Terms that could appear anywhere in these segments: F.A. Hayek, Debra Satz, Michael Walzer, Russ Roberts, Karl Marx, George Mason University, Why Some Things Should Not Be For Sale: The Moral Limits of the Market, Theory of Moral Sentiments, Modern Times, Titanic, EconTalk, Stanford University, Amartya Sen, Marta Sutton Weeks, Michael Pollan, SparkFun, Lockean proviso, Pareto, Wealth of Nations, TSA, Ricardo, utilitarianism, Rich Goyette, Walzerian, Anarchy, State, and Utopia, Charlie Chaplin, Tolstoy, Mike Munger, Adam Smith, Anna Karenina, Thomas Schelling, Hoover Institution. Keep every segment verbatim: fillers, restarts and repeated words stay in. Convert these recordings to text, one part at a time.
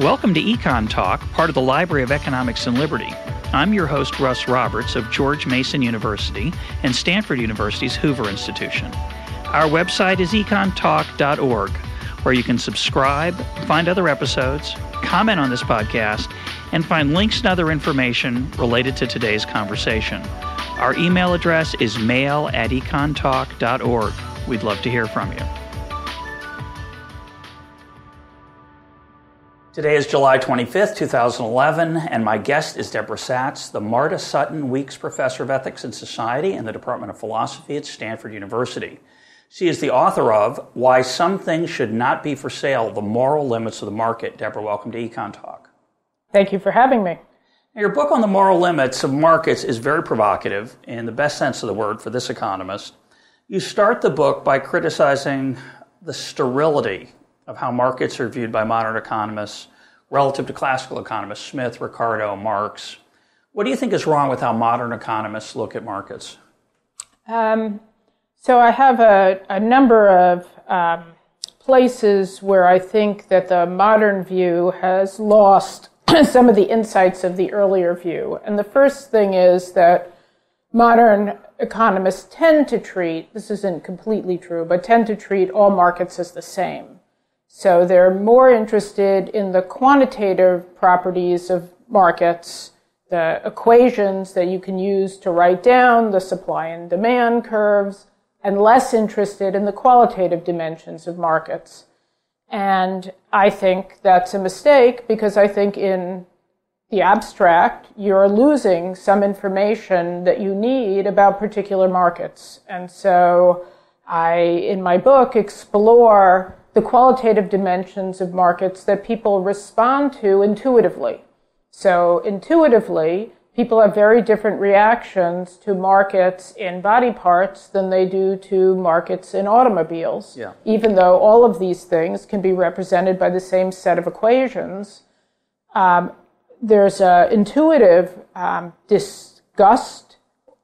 Welcome to Econ Talk, part of the Library of Economics and Liberty. I'm your host, Russ Roberts of George Mason University and Stanford University's Hoover Institution. Our website is econ talk dot org, where you can subscribe, find other episodes, comment on this podcast, and find links and other information related to today's conversation. Our email address is mail at econ talk dot org. We'd love to hear from you. Today is July twenty-fifth, two thousand eleven, and my guest is Debra Satz, the Marta Sutton Weeks Professor of Ethics and Society in the Department of Philosophy at Stanford University. She is the author of Why Some Things Should Not Be For Sale: The Moral Limits of the Market. Debra, welcome to Econ Talk. Thank you for having me. Now, your book on the moral limits of markets is very provocative, in the best sense of the word for this economist. You start the book by criticizing the sterility of how markets are viewed by modern economists relative to classical economists, Smith, Ricardo, Marx. What do you think is wrong with how modern economists look at markets? Um, so I have a, a number of um, places where I think that the modern view has lost some of the insights of the earlier view. And the first thing is that modern economists tend to treat, this isn't completely true, but tend to treat all markets as the same. So they're more interested in the quantitative properties of markets, the equations that you can use to write down the supply and demand curves, and less interested in the qualitative dimensions of markets. And I think that's a mistake, because I think in the abstract, you're losing some information that you need about particular markets. And so I, in my book, explore the qualitative dimensions of markets that people respond to intuitively. So intuitively, people have very different reactions to markets in body parts than they do to markets in automobiles, yeah. even though all of these things can be represented by the same set of equations. Um, there's an intuitive um, disgust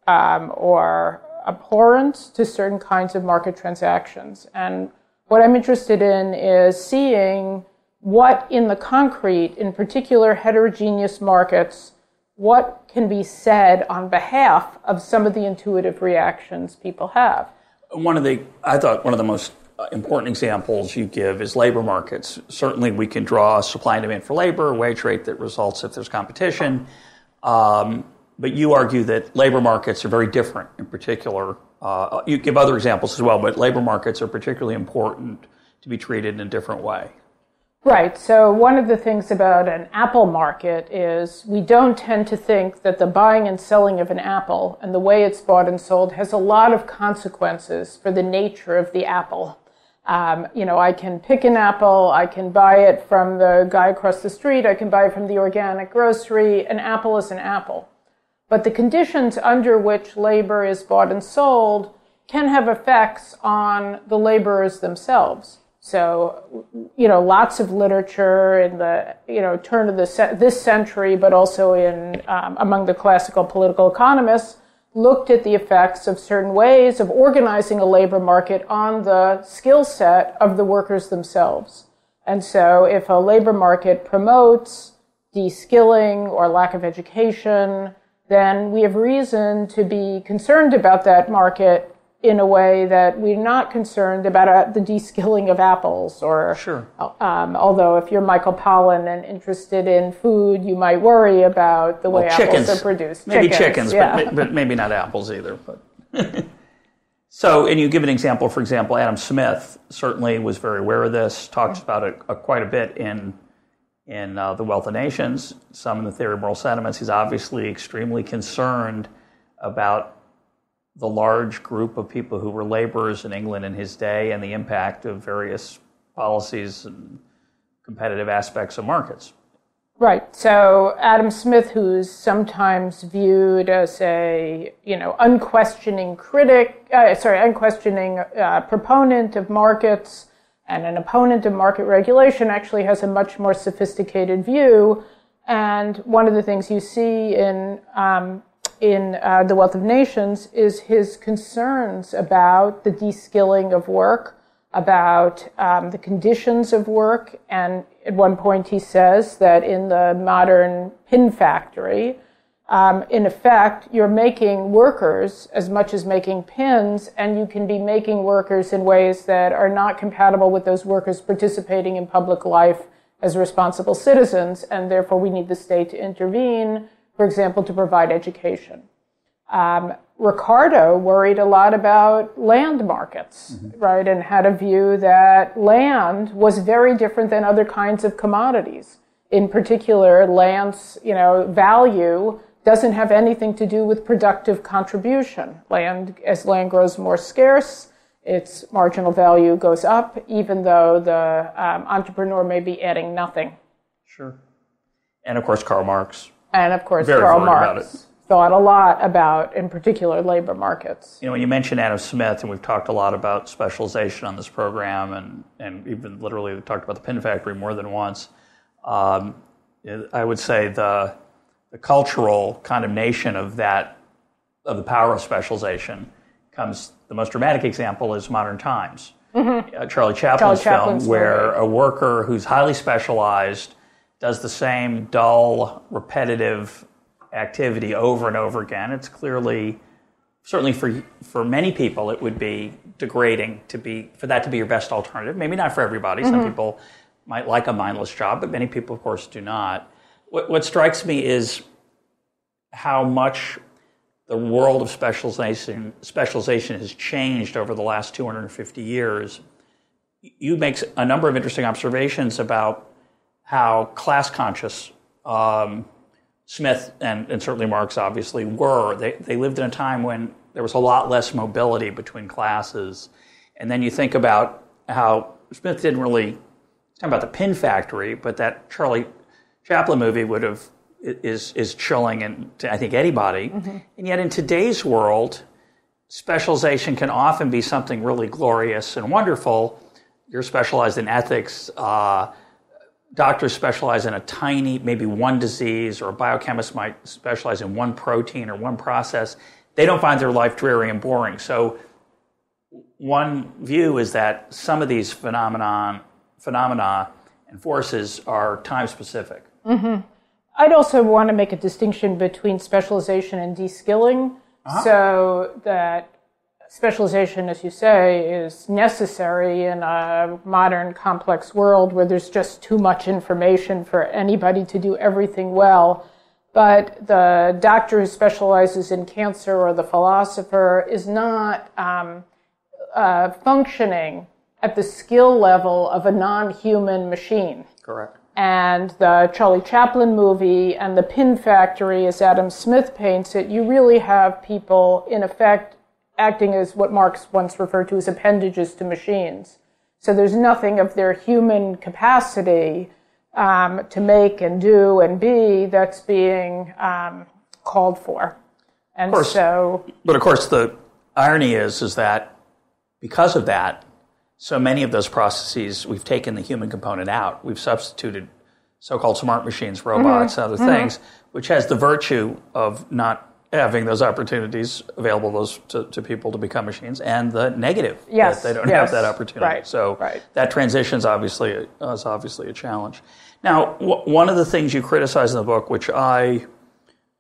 um, or abhorrence to certain kinds of market transactions. And what I'm interested in is seeing what in the concrete, in particular heterogeneous markets, what can be said on behalf of some of the intuitive reactions people have. One of the, I thought one of the most important examples you give is labor markets. Certainly we can draw supply and demand for labor, a wage rate that results if there's competition. Um, but you argue that labor markets are very different in particular. Uh, you give other examples as well, but labor markets are particularly important to be treated in a different way. Right. So one of the things about an apple market is we don't tend to think that the buying and selling of an apple and the way it's bought and sold has a lot of consequences for the nature of the apple. Um, you know, I can pick an apple, I can buy it from the guy across the street, I can buy it from the organic grocery. An apple is an apple. But the conditions under which labor is bought and sold can have effects on the laborers themselves. So, you know, lots of literature in the, you know, turn of the this century, but also in um, among the classical political economists, looked at the effects of certain ways of organizing a labor market on the skill set of the workers themselves. And so if a labor market promotes de-skilling or lack of education, then we have reason to be concerned about that market in a way that we're not concerned about the de-skilling of apples. Or sure. um, although if you're Michael Pollan and interested in food, you might worry about the well, way chickens. apples are produced. Maybe chickens, chickens yeah. but, but maybe not apples either. But so, and you give an example, for example, Adam Smith certainly was very aware of this, talks about it uh, quite a bit in in uh, The Wealth of Nations, some in the Theory of Moral Sentiments. He's obviously extremely concerned about the large group of people who were laborers in England in his day and the impact of various policies and competitive aspects of markets. Right. So Adam Smith, who's sometimes viewed as a, you know, unquestioning critic, uh, sorry, unquestioning uh, proponent of markets, and an opponent of market regulation, actually has a much more sophisticated view. And one of the things you see in um, in uh, The Wealth of Nations is his concerns about the de-skilling of work, about um, the conditions of work. And at one point he says that in the modern pin factory, um, in effect, you're making workers as much as making pins, and you can be making workers in ways that are not compatible with those workers participating in public life as responsible citizens, and therefore we need the state to intervene, for example, to provide education. Um, Ricardo worried a lot about land markets, mm-hmm. right, and had a view that land was very different than other kinds of commodities. In particular, land's, you know, value doesn't have anything to do with productive contribution. Land, as land grows more scarce, its marginal value goes up, even though the um, entrepreneur may be adding nothing. Sure. And of course, Karl Marx. And of course, very Karl Marx. Thought a lot about, in particular, labor markets. You know, you mentioned Adam Smith, and we've talked a lot about specialization on this program, and, and even literally we talked about the pin factory more than once. Um, I would say the, the cultural condemnation of that, of the power of specialization, comes, the most dramatic example is Modern Times, mm-hmm. uh, Charlie Chaplin's, Charlie Chaplin's film, where a worker who's highly specialized does the same dull, repetitive activity over and over again. It's clearly, certainly for for many people, it would be degrading to be for that to be your best alternative. Maybe not for everybody. Mm-hmm. Some people might like a mindless job, but many people, of course, do not. What, what strikes me is how much the world of specialization specialization has changed over the last two hundred fifty years. You make a number of interesting observations about how class-conscious um, Smith and, and certainly Marx obviously were. They they lived in a time when there was a lot less mobility between classes. And then you think about how Smith didn't really talk about the pin factory, but that Charlie Chaplin movie would have is is chilling and to, I think, anybody. Mm-hmm. And yet in today's world, specialization can often be something really glorious and wonderful. You're specialized in ethics. Uh, Doctors specialize in a tiny, maybe one disease, or a biochemist might specialize in one protein or one process. They don't find their life dreary and boring. So one view is that some of these phenomenon, phenomena and forces are time-specific. Mm-hmm. I'd also want to make a distinction between specialization and de-skilling, uh-huh. so that specialization, as you say, is necessary in a modern complex world where there's just too much information for anybody to do everything well. But the doctor who specializes in cancer or the philosopher is not um, uh, functioning at the skill level of a non-human machine. Correct. And the Charlie Chaplin movie and the Pin Factory, as Adam Smith paints it, you really have people, in effect, acting as what Marx once referred to as appendages to machines. So there's nothing of their human capacity um, to make and do and be that's being um, called for. And of course, so, but of course, the irony is is that because of that, so many of those processes, we've taken the human component out. We've substituted so-called smart machines, robots, mm-hmm. and other mm-hmm. things, which has the virtue of not having those opportunities available those to, to people to become machines, and the negative yes, that they don't yes, have that opportunity. Right, so right. that transition's obviously a, uh, is obviously a challenge. Now, w- one of the things you criticize in the book, which I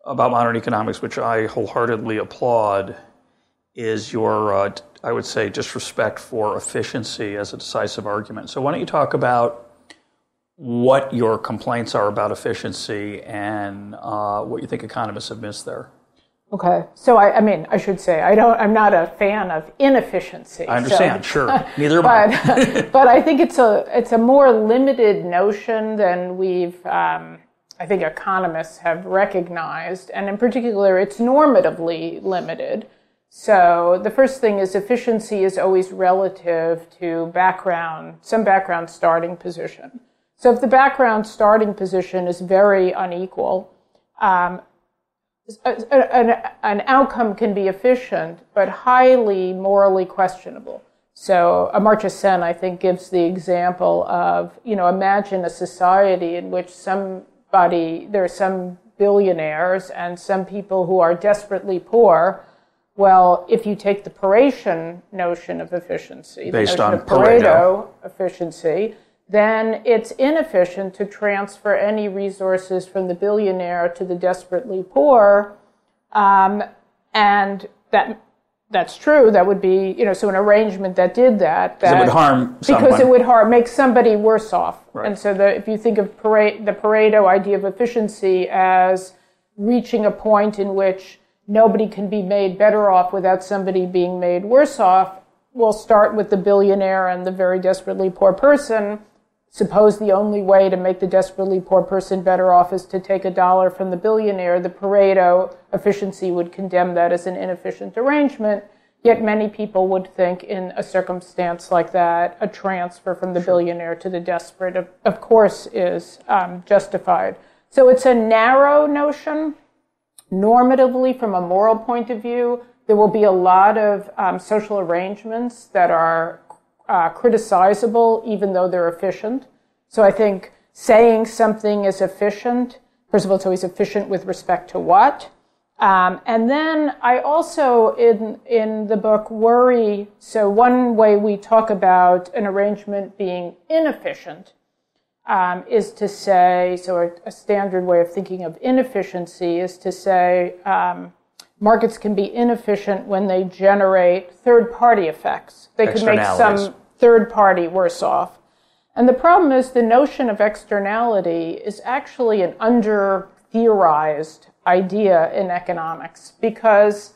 about modern economics, which I wholeheartedly applaud, is your uh, I would say disrespect for efficiency as a decisive argument. So why don't you talk about what your complaints are about efficiency and uh, what you think economists have missed there? Okay, so I, I mean, I should say I don't. I'm not a fan of inefficiency. I understand, so. Sure. Neither am I. but, but I think it's a it's a more limited notion than we've. Um, I think economists have recognized, and in particular, it's normatively limited. So the first thing is efficiency is always relative to background, some background starting position. So if the background starting position is very unequal. Um, An, an outcome can be efficient, but highly morally questionable. So Amartya Sen, I think, gives the example of, you know, imagine a society in which somebody, there are some billionaires and some people who are desperately poor, Well, if you take the Pareto notion of efficiency, based the notion of Pareto efficiency, then it's inefficient to transfer any resources from the billionaire to the desperately poor, um, and that that's true. That would be, you know, so an arrangement that did that, that it would harm someone. Because it would harm make somebody worse off. Right. And so the, if you think of Pareto, the Pareto idea of efficiency as reaching a point in which nobody can be made better off without somebody being made worse off. We'll start with the billionaire and the very desperately poor person. Suppose the only way to make the desperately poor person better off is to take a dollar from the billionaire. The Pareto efficiency would condemn that as an inefficient arrangement. Yet many people would think in a circumstance like that, a transfer from the billionaire to the desperate, of, of course, is um, justified. So it's a narrow notion. Normatively, from a moral point of view, there will be a lot of um, social arrangements that are uh, criticizable, even though they're efficient. So I think saying something is efficient, first of all, it's always efficient with respect to what. Um, and then I also, in, in the book, worry. So one way we talk about an arrangement being inefficient Um, is to say, so a, a standard way of thinking of inefficiency is to say um, markets can be inefficient when they generate third-party effects. They could make some third party worse off. And the problem is the notion of externality is actually an under-theorized idea in economics, because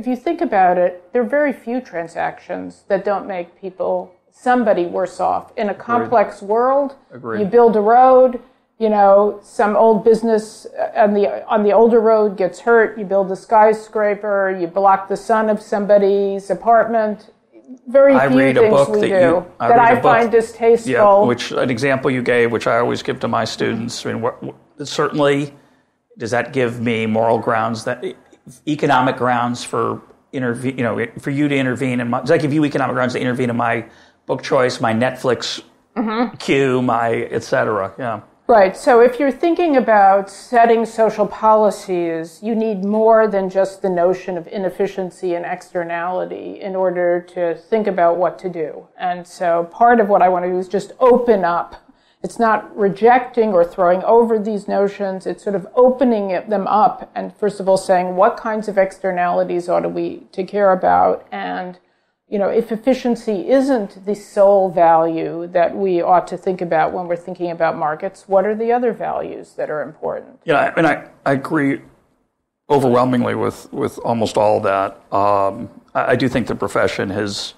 if you think about it, there are very few transactions that don't make people somebody worse off. In a complex Agreed. world, Agreed. you build a road, you know, some old business on the on the older road gets hurt, you build a skyscraper, you block the sun of somebody's apartment. Very I few read things a book we that do you, I that I find book, distasteful. Yeah, which an example you gave, which I always give to my students. I mean, what, what, certainly, does that give me moral grounds, that economic grounds for intervene, you know, for you to intervene in my, does that give you economic grounds to intervene in my book choice, my Netflix mm-hmm. queue, my et cetera, yeah. Right, so if you're thinking about setting social policies, you need more than just the notion of inefficiency and externality in order to think about what to do. And so part of what I want to do is just open up. It's not rejecting or throwing over these notions, it's sort of opening them up and first of all saying what kinds of externalities ought we to care about, and you know, if efficiency isn't the sole value that we ought to think about when we're thinking about markets, what are the other values that are important? Yeah, and I, I agree overwhelmingly with, with almost all that. Um, I, I do think the profession has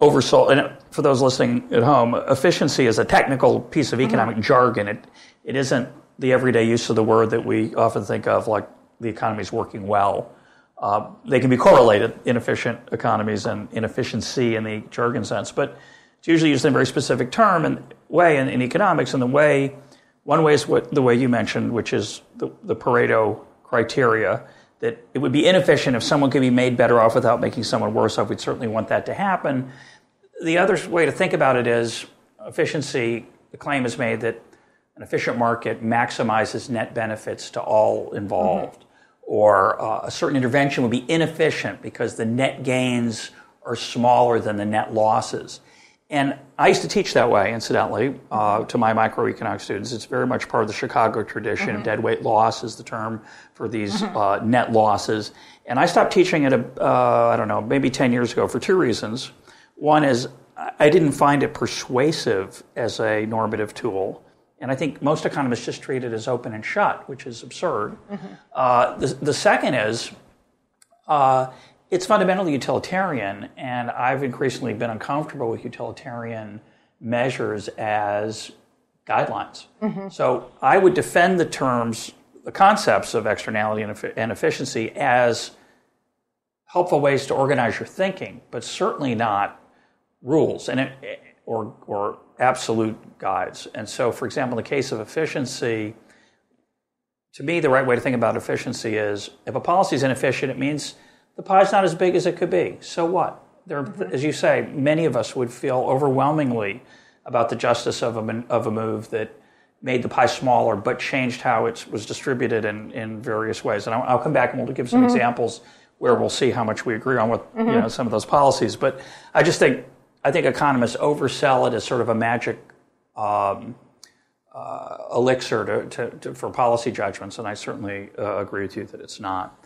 oversold, and for those listening at home, efficiency is a technical piece of economic mm-hmm. jargon. It It isn't the everyday use of the word that we often think of, like the economy's working well. Uh, they can be correlated, inefficient economies and inefficiency in the jargon sense, but it's usually used in a very specific term and way in, in economics. And the way, one way is what the way you mentioned, which is the, the Pareto criteria, that it would be inefficient if someone could be made better off without making someone worse off. We'd certainly want that to happen. The other way to think about it is efficiency. The claim is made that an efficient market maximizes net benefits to all involved. Mm-hmm. Or uh, a certain intervention would be inefficient because the net gains are smaller than the net losses. And I used to teach that way, incidentally, uh, to my microeconomics students. It's very much part of the Chicago tradition mm-hmm. of deadweight loss is the term for these mm-hmm. uh, net losses. And I stopped teaching it, uh, I don't know, maybe ten years ago for two reasons. One is I didn't find it persuasive as a normative tool. And I think most economists just treat it as open and shut, which is absurd. Mm-hmm. Uh, the, the second is uh, it's fundamentally utilitarian, and I've increasingly been uncomfortable with utilitarian measures as guidelines. Mm-hmm. So I would defend the terms, the concepts of externality and, efi- and efficiency as helpful ways to organize your thinking, but certainly not rules and it, or or. absolute guides. And so, for example, in the case of efficiency, to me, the right way to think about efficiency is if a policy is inefficient, it means the pie's not as big as it could be. So what? There, mm-hmm. as you say, many of us would feel overwhelmingly about the justice of a, of a move that made the pie smaller but changed how it was distributed in, in various ways. And I'll, I'll come back and we'll give some mm-hmm. examples where we'll see how much we agree on with mm-hmm. you know, some of those policies. But I just think I think economists oversell it as sort of a magic um, uh, elixir to, to, to, for policy judgments, and I certainly uh, agree with you that it's not.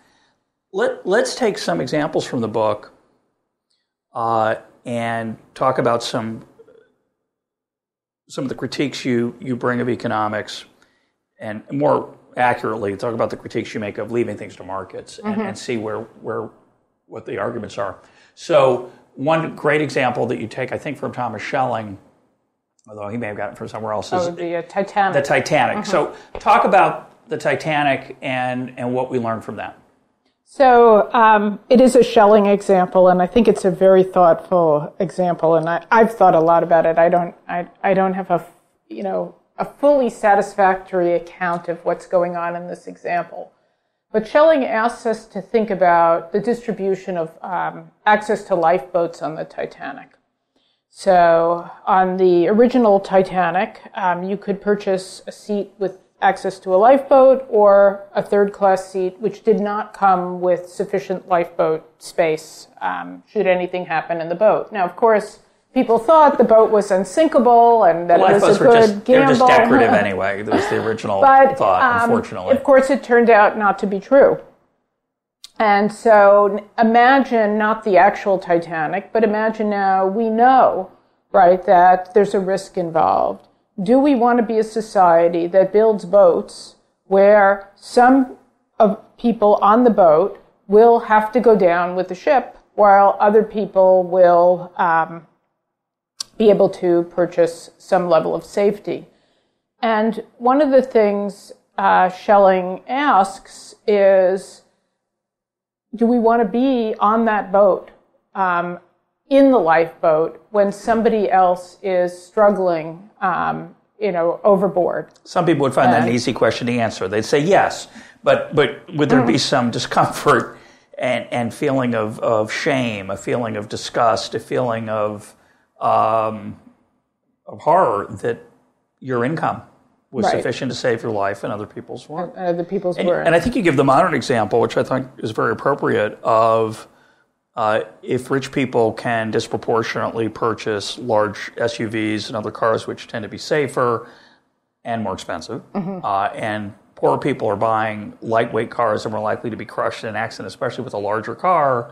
Let, let's take some examples from the book uh, and talk about some some of the critiques you, you bring of economics, and more accurately talk about the critiques you make of leaving things to markets and, mm-hmm. and see where where what the arguments are. So one great example that you take, I think, from Thomas Schelling, although he may have gotten it from somewhere else, is oh, the uh, Titanic. The Titanic. Mm-hmm. So talk about the Titanic and, and what we learned from that. So um, it is a Schelling example, and I think it's a very thoughtful example. And I, I've thought a lot about it. I don't. I I don't have a you know a fully satisfactory account of what's going on in this example. But Schelling asks us to think about the distribution of um, access to lifeboats on the Titanic. So on the original Titanic, um, you could purchase a seat with access to a lifeboat or a third-class seat, which did not come with sufficient lifeboat space um, should anything happen in the boat. Now, of course, people thought the boat was unsinkable and that well, it was a good just, gamble. They were just decorative anyway. That was the original but, thought, um, unfortunately. Of course, it turned out not to be true. And so imagine not the actual Titanic, but imagine now we know, right, that there's a risk involved. Do we want to be a society that builds boats where some of people on the boat will have to go down with the ship while other people will um, be able to purchase some level of safety? And one of the things uh, Schelling asks is, do we want to be on that boat, um, in the lifeboat, when somebody else is struggling Um, you know, overboard? Some people would find and, that an easy question to answer. They'd say yes, but but would there be some discomfort and, and feeling of, of shame, a feeling of disgust, a feeling of um, of horror that your income was right. sufficient to save your life and other people's weren't? And other people's and, weren't. And I think you give the modern example, which I think is very appropriate, of Uh, if rich people can disproportionately purchase large S U Vs and other cars, which tend to be safer and more expensive, mm-hmm. uh, and poor people are buying lightweight cars and more likely to be crushed in an accident, especially with a larger car,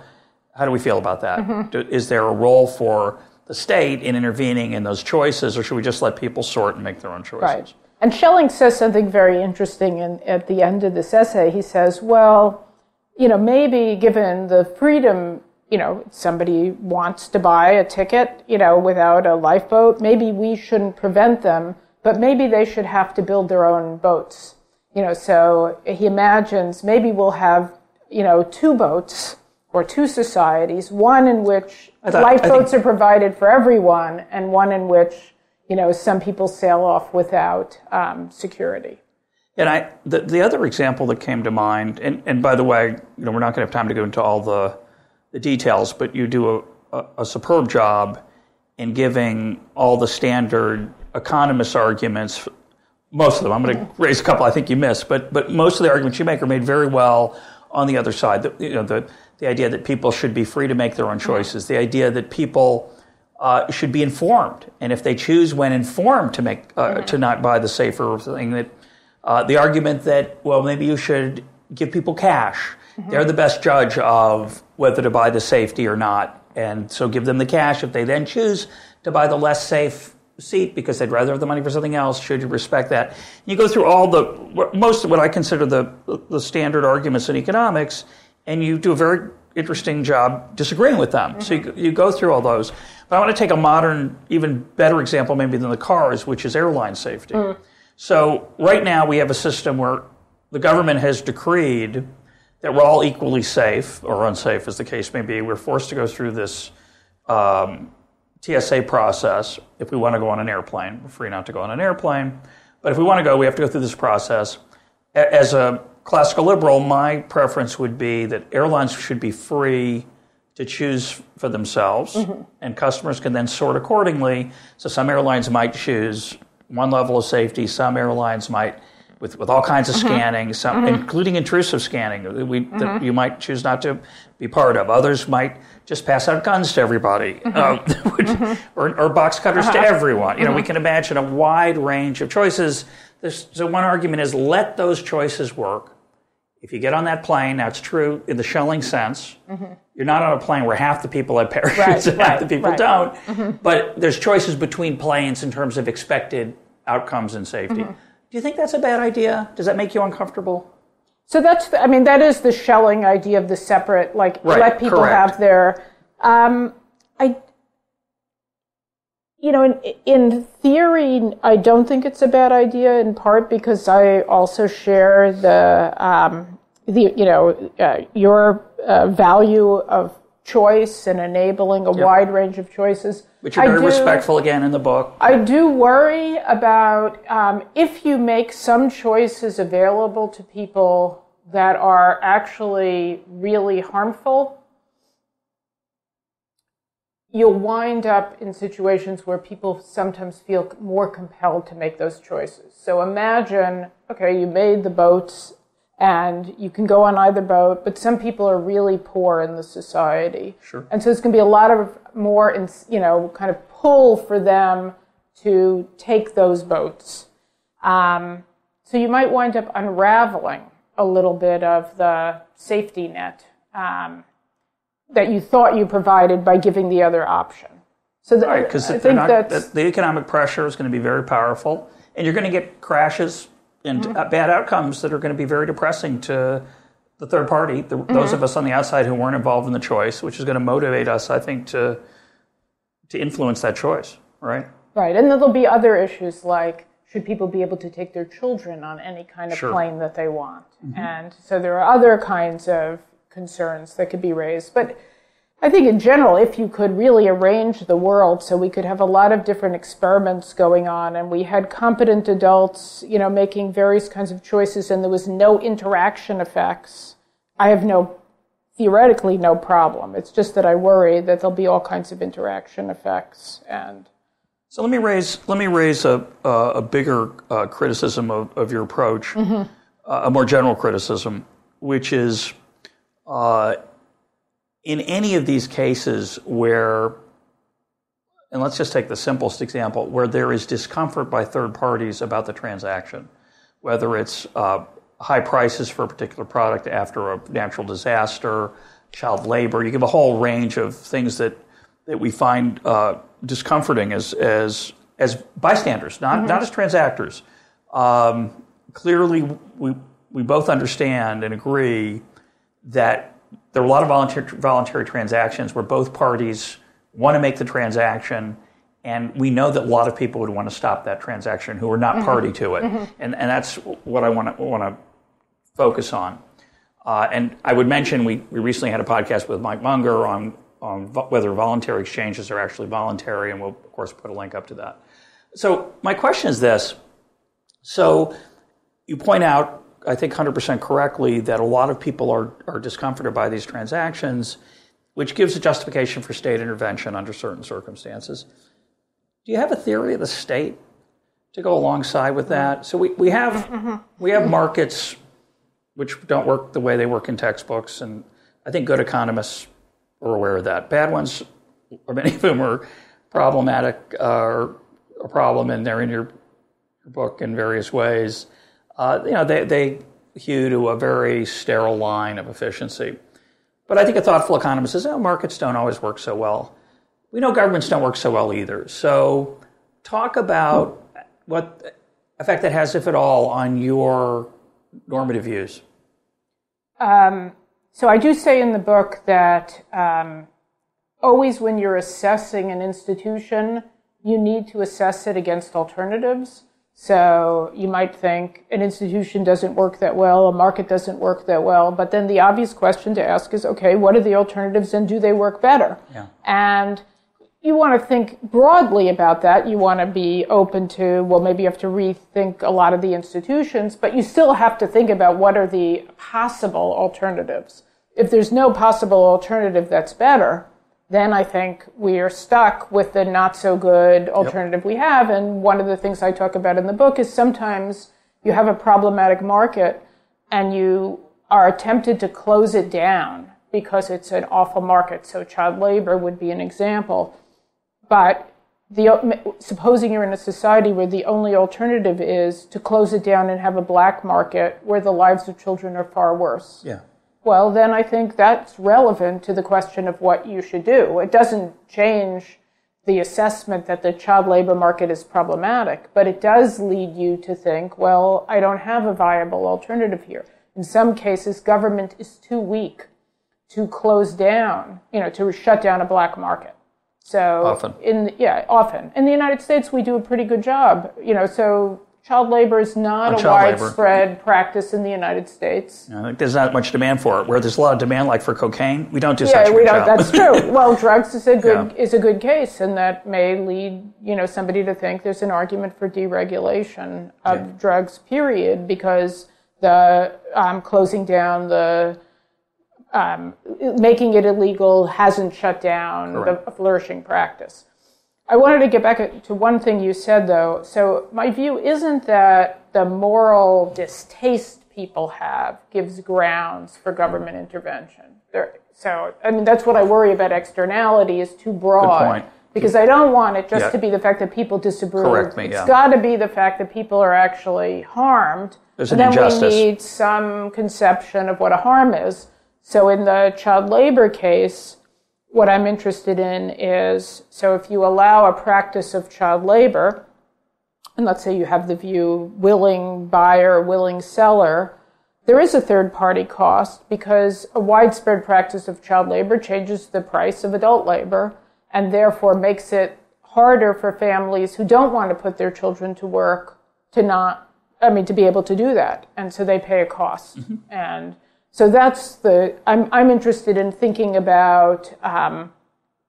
how do we feel about that? Mm-hmm. Do, is there a role for the state in intervening in those choices, or should we just let people sort and make their own choices? Right. And Schelling says something very interesting in, at the end of this essay. He says, well, you know, maybe given the freedom, you know, somebody wants to buy a ticket, you know, without a lifeboat, maybe we shouldn't prevent them, but maybe they should have to build their own boats. You know, so he imagines maybe we'll have, you know, two boats or two societies, one in which thought, lifeboats think... are provided for everyone and one in which, you know, some people sail off without um, security. And I, the, the other example that came to mind, and, and by the way, you know, we're not going to have time to go into all the the details, but you do a, a, a superb job in giving all the standard economist arguments, most of them. I'm going to raise a couple I think you missed, but but most of the arguments you make are made very well on the other side. The, you know, the, the idea that people should be free to make their own choices, the idea that people uh, should be informed, and if they choose when informed to make uh, to not buy the safer thing, that uh, the argument that, well, maybe you should give people cash. They're the best judge of whether to buy the safety or not. And so give them the cash. If they then choose to buy the less safe seat because they'd rather have the money for something else, should you respect that? And you go through all the, most of what I consider the the standard arguments in economics, and you do a very interesting job disagreeing with them. Mm-hmm. So you, you go through all those. But I want to take a modern, even better example maybe than the cars, which is airline safety. Mm. So right now we have a system where the government has decreed that we're all equally safe, or unsafe as the case may be. We're forced to go through this um, T S A process if we want to go on an airplane. We're free not to go on an airplane. But if we want to go, we have to go through this process. As a classical liberal, my preference would be that airlines should be free to choose for themselves, mm-hmm. and customers can then sort accordingly. So some airlines might choose one level of safety. Some airlines might with, with all kinds of mm-hmm. scanning, some, mm-hmm. including intrusive scanning that, we, mm-hmm. that you might choose not to be part of. Others might just pass out guns to everybody, mm-hmm. uh, which, mm-hmm. or, or box cutters uh-huh. to everyone. You know, mm-hmm. we can imagine a wide range of choices. There's, so one argument is let those choices work. If you get on that plane, that's true in the Schelling sense. Mm-hmm. You're not on a plane where half the people have parachutes right, and right, half the people right. don't. Mm-hmm. But there's choices between planes in terms of expected outcomes and safety. Mm-hmm. Do you think that's a bad idea? Does that make you uncomfortable? So that's, the, I mean, that is the Schelling idea of the separate, like, right, let people correct. Have their, um, I, you know, in, in theory, I don't think it's a bad idea, in part because I also share the, um, the you know, uh, your uh, value of choice and enabling a yep. wide range of choices. Which you're very do, respectful, again, in the book. I do worry about um, if you make some choices available to people that are actually really harmful, you'll wind up in situations where people sometimes feel more compelled to make those choices. So imagine, okay, you made the boats and you can go on either boat, but some people are really poor in the society. Sure. And so there's going to be a lot of more, in, you know, kind of pull for them to take those boats. Um, so you might wind up unraveling a little bit of the safety net. Um, that you thought you provided by giving the other option. So th- right, because the economic pressure is going to be very powerful, and you're going to get crashes and mm-hmm. uh, bad outcomes that are going to be very depressing to the third party, the, mm-hmm. those of us on the outside who weren't involved in the choice, which is going to motivate us, I think, to to influence that choice, right? Right, and then there'll be other issues like, should people be able to take their children on any kind of sure. plane that they want? Mm-hmm. And so there are other kinds of concerns that could be raised. But I think in general, if you could really arrange the world so we could have a lot of different experiments going on and we had competent adults, you know, making various kinds of choices and there was no interaction effects, I have no, theoretically, no problem. It's just that I worry that there'll be all kinds of interaction effects. And so let me raise, let me raise a, a bigger uh, criticism of, of your approach, mm-hmm. a more general criticism, which is Uh, in any of these cases where, and let's just take the simplest example, where there is discomfort by third parties about the transaction, whether it's uh, high prices for a particular product after a natural disaster, child labor, you give a whole range of things that, that we find uh, discomforting as, as, as bystanders, not, mm-hmm. not as transactors. Um, clearly, we, we both understand and agree that there are a lot of voluntary, voluntary transactions where both parties want to make the transaction, and we know that a lot of people would want to stop that transaction who are not mm-hmm. party to it. Mm-hmm. And, and that's what I want to, want to focus on. Uh, and I would mention we, we recently had a podcast with Mike Munger on, on vo- whether voluntary exchanges are actually voluntary, and we'll, of course, put a link up to that. So my question is this. So you point out, I think one hundred percent correctly, that a lot of people are, are discomforted by these transactions, which gives a justification for state intervention under certain circumstances. Do you have a theory of the state to go alongside with that? So we, we have mm-hmm. we have markets which don't work the way they work in textbooks, and I think good economists are aware of that. Bad ones, or many of them, are problematic, uh, are a problem, and they're in your book in various ways. Uh, you know, they, they hew to a very sterile line of efficiency. But I think a thoughtful economist says, oh, markets don't always work so well. We know governments don't work so well either. So talk about what effect that has, if at all, on your normative views. Um, so I do say in the book that um, always when you're assessing an institution, you need to assess it against alternatives. So you might think an institution doesn't work that well, a market doesn't work that well, but then the obvious question to ask is, okay, what are the alternatives and do they work better? Yeah. And you want to think broadly about that. You want to be open to, well, maybe you have to rethink a lot of the institutions, but you still have to think about what are the possible alternatives. If there's no possible alternative that's better, then I think we are stuck with the not-so-good alternative yep. we have. And one of the things I talk about in the book is sometimes you have a problematic market and you are tempted to close it down because it's an awful market. So child labor would be an example. But the, supposing you're in a society where the only alternative is to close it down and have a black market where the lives of children are far worse. Yeah. Well, then I think that's relevant to the question of what you should do. It doesn't change the assessment that the child labor market is problematic, but it does lead you to think, well, I don't have a viable alternative here. In some cases, government is too weak to close down, you know, to shut down a black market. So often. In yeah, often. In the United States, we do a pretty good job. You know, so child labor is not or a widespread labor. practice in the United States. No, there's not much demand for it. Where there's a lot of demand, like for cocaine, we don't do yeah, such we a good don't, job. That's true. Well, drugs is a good yeah. is a good case, and that may lead you know somebody to think there's an argument for deregulation of yeah. drugs. Period, because the um, closing down the. Um, making it illegal hasn't shut down Correct. the flourishing practice. I wanted to get back to one thing you said, though. So my view isn't that the moral distaste people have gives grounds for government intervention. They're, so, I mean, that's what I worry about. Externality is too broad. Because I don't want it just yeah. to be the fact that people disapprove. Correct me, it's yeah. got to be the fact that people are actually harmed. There's an injustice. And then we need some conception of what a harm is. So in the child labor case, what I'm interested in is, so if you allow a practice of child labor, and let's say you have the view willing buyer, willing seller, there is a third-party cost because a widespread practice of child labor changes the price of adult labor and therefore makes it harder for families who don't want to put their children to work to not, I mean, to be able to do that. And so they pay a cost. Mm-hmm. And so that's the, I'm I'm interested in thinking about um,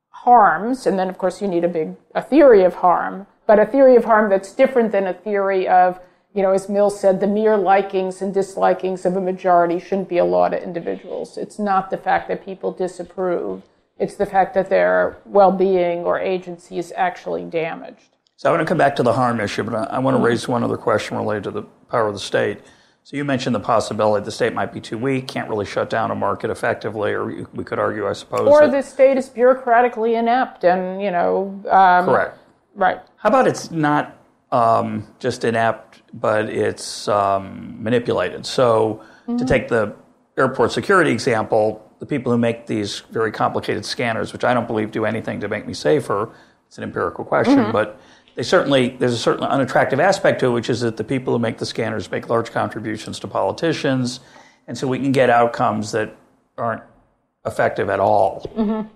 harms, and then of course you need a big, a theory of harm, but a theory of harm that's different than a theory of, you know, as Mill said, the mere likings and dislikings of a majority shouldn't be a law to individuals. It's not the fact that people disapprove, it's the fact that their well-being or agency is actually damaged. So I want to come back to the harm issue, but I, I want to raise one other question related to the power of the state. So you mentioned the possibility the state might be too weak, can't really shut down a market effectively, or we could argue, I suppose. Or the state is bureaucratically inept and, you know. Um, Correct. Right. How about it's not um, just inept, but it's um, manipulated? So mm-hmm. to take the airport security example, the people who make these very complicated scanners, which I don't believe do anything to make me safer, it's an empirical question, mm-hmm. but They certainly, there's a certain unattractive aspect to it, which is that the people who make the scanners make large contributions to politicians, and so we can get outcomes that aren't effective at all. Mm-hmm.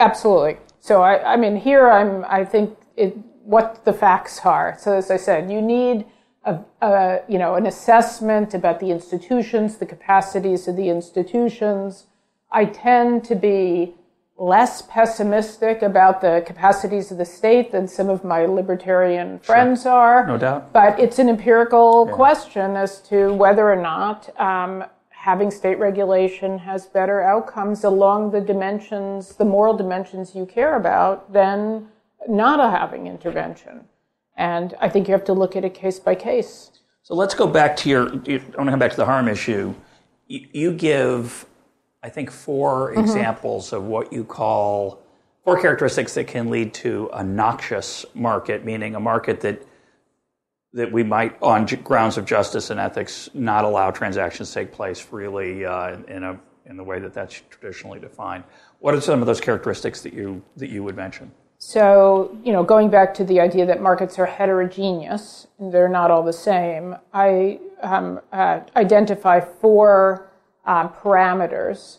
Absolutely. So, I, I mean, here I'm, I think it, what the facts are. So, as I said, you need a, a, you know, an assessment about the institutions, the capacities of the institutions. I tend to be less pessimistic about the capacities of the state than some of my libertarian friends sure. are. No doubt. But it's an empirical yeah. question as to whether or not um, having state regulation has better outcomes along the dimensions, the moral dimensions you care about, than not having intervention. And I think you have to look at it case by case. So let's go back to your, I want to come back to the harm issue. You, you give... I think four mm-hmm. examples of what you call four characteristics that can lead to a noxious market, meaning a market that that we might, on ju- grounds of justice and ethics, not allow transactions to take place freely uh, in a in the way that that's traditionally defined. What are some of those characteristics that you that you would mention? So, you know, going back to the idea that markets are heterogeneous, they're not all the same. I um, uh, identify four. Um, parameters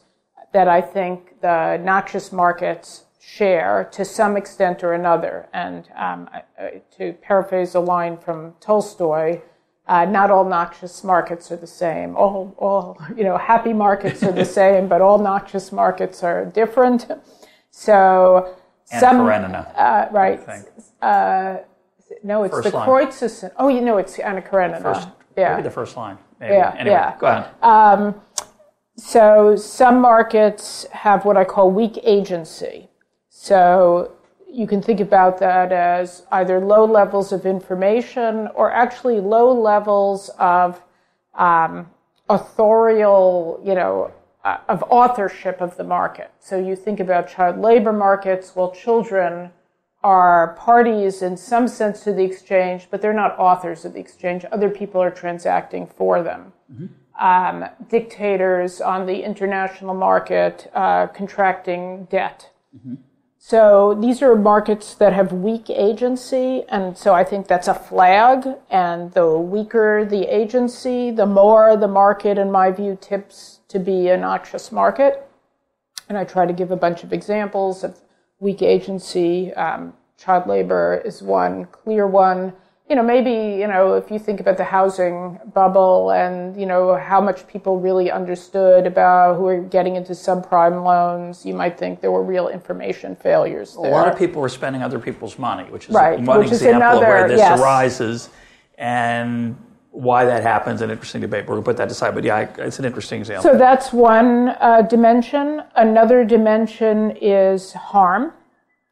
that I think the noxious markets share to some extent or another. And um, I, to paraphrase a line from Tolstoy, uh, not all noxious markets are the same. All, all, you know, happy markets are the same, but all noxious markets are different. So and some... Karenina, uh, right. I think. Uh, no, it's first the Kreutzissen. Oh, you know, it's Anna Karenina. First, yeah. Maybe the first line. Maybe. Yeah, anyway, yeah. Go ahead. Um, So some markets have what I call weak agency. So you can think about that as either low levels of information or actually low levels of um, authorial, you know, uh, of authorship of the market. So you think about child labor markets. Well, children are parties in some sense to the exchange, but they're not authors of the exchange. Other people are transacting for them. Mm-hmm. Um, dictators on the international market uh, contracting debt. Mm-hmm. So these are markets that have weak agency, and so I think that's a flag, and the weaker the agency, the more the market, in my view, tips to be a noxious market. And I try to give a bunch of examples of weak agency. Um, child labor is one clear one. You know, maybe, you know, if you think about the housing bubble and, you know, how much people really understood about who are getting into subprime loans, you might think there were real information failures there. A lot of people were spending other people's money, which is right. one which example is another, of where this yes. arises and why that happens, an interesting debate. We'll put that aside, but yeah, it's an interesting example. So that's one uh, dimension. Another dimension is harm.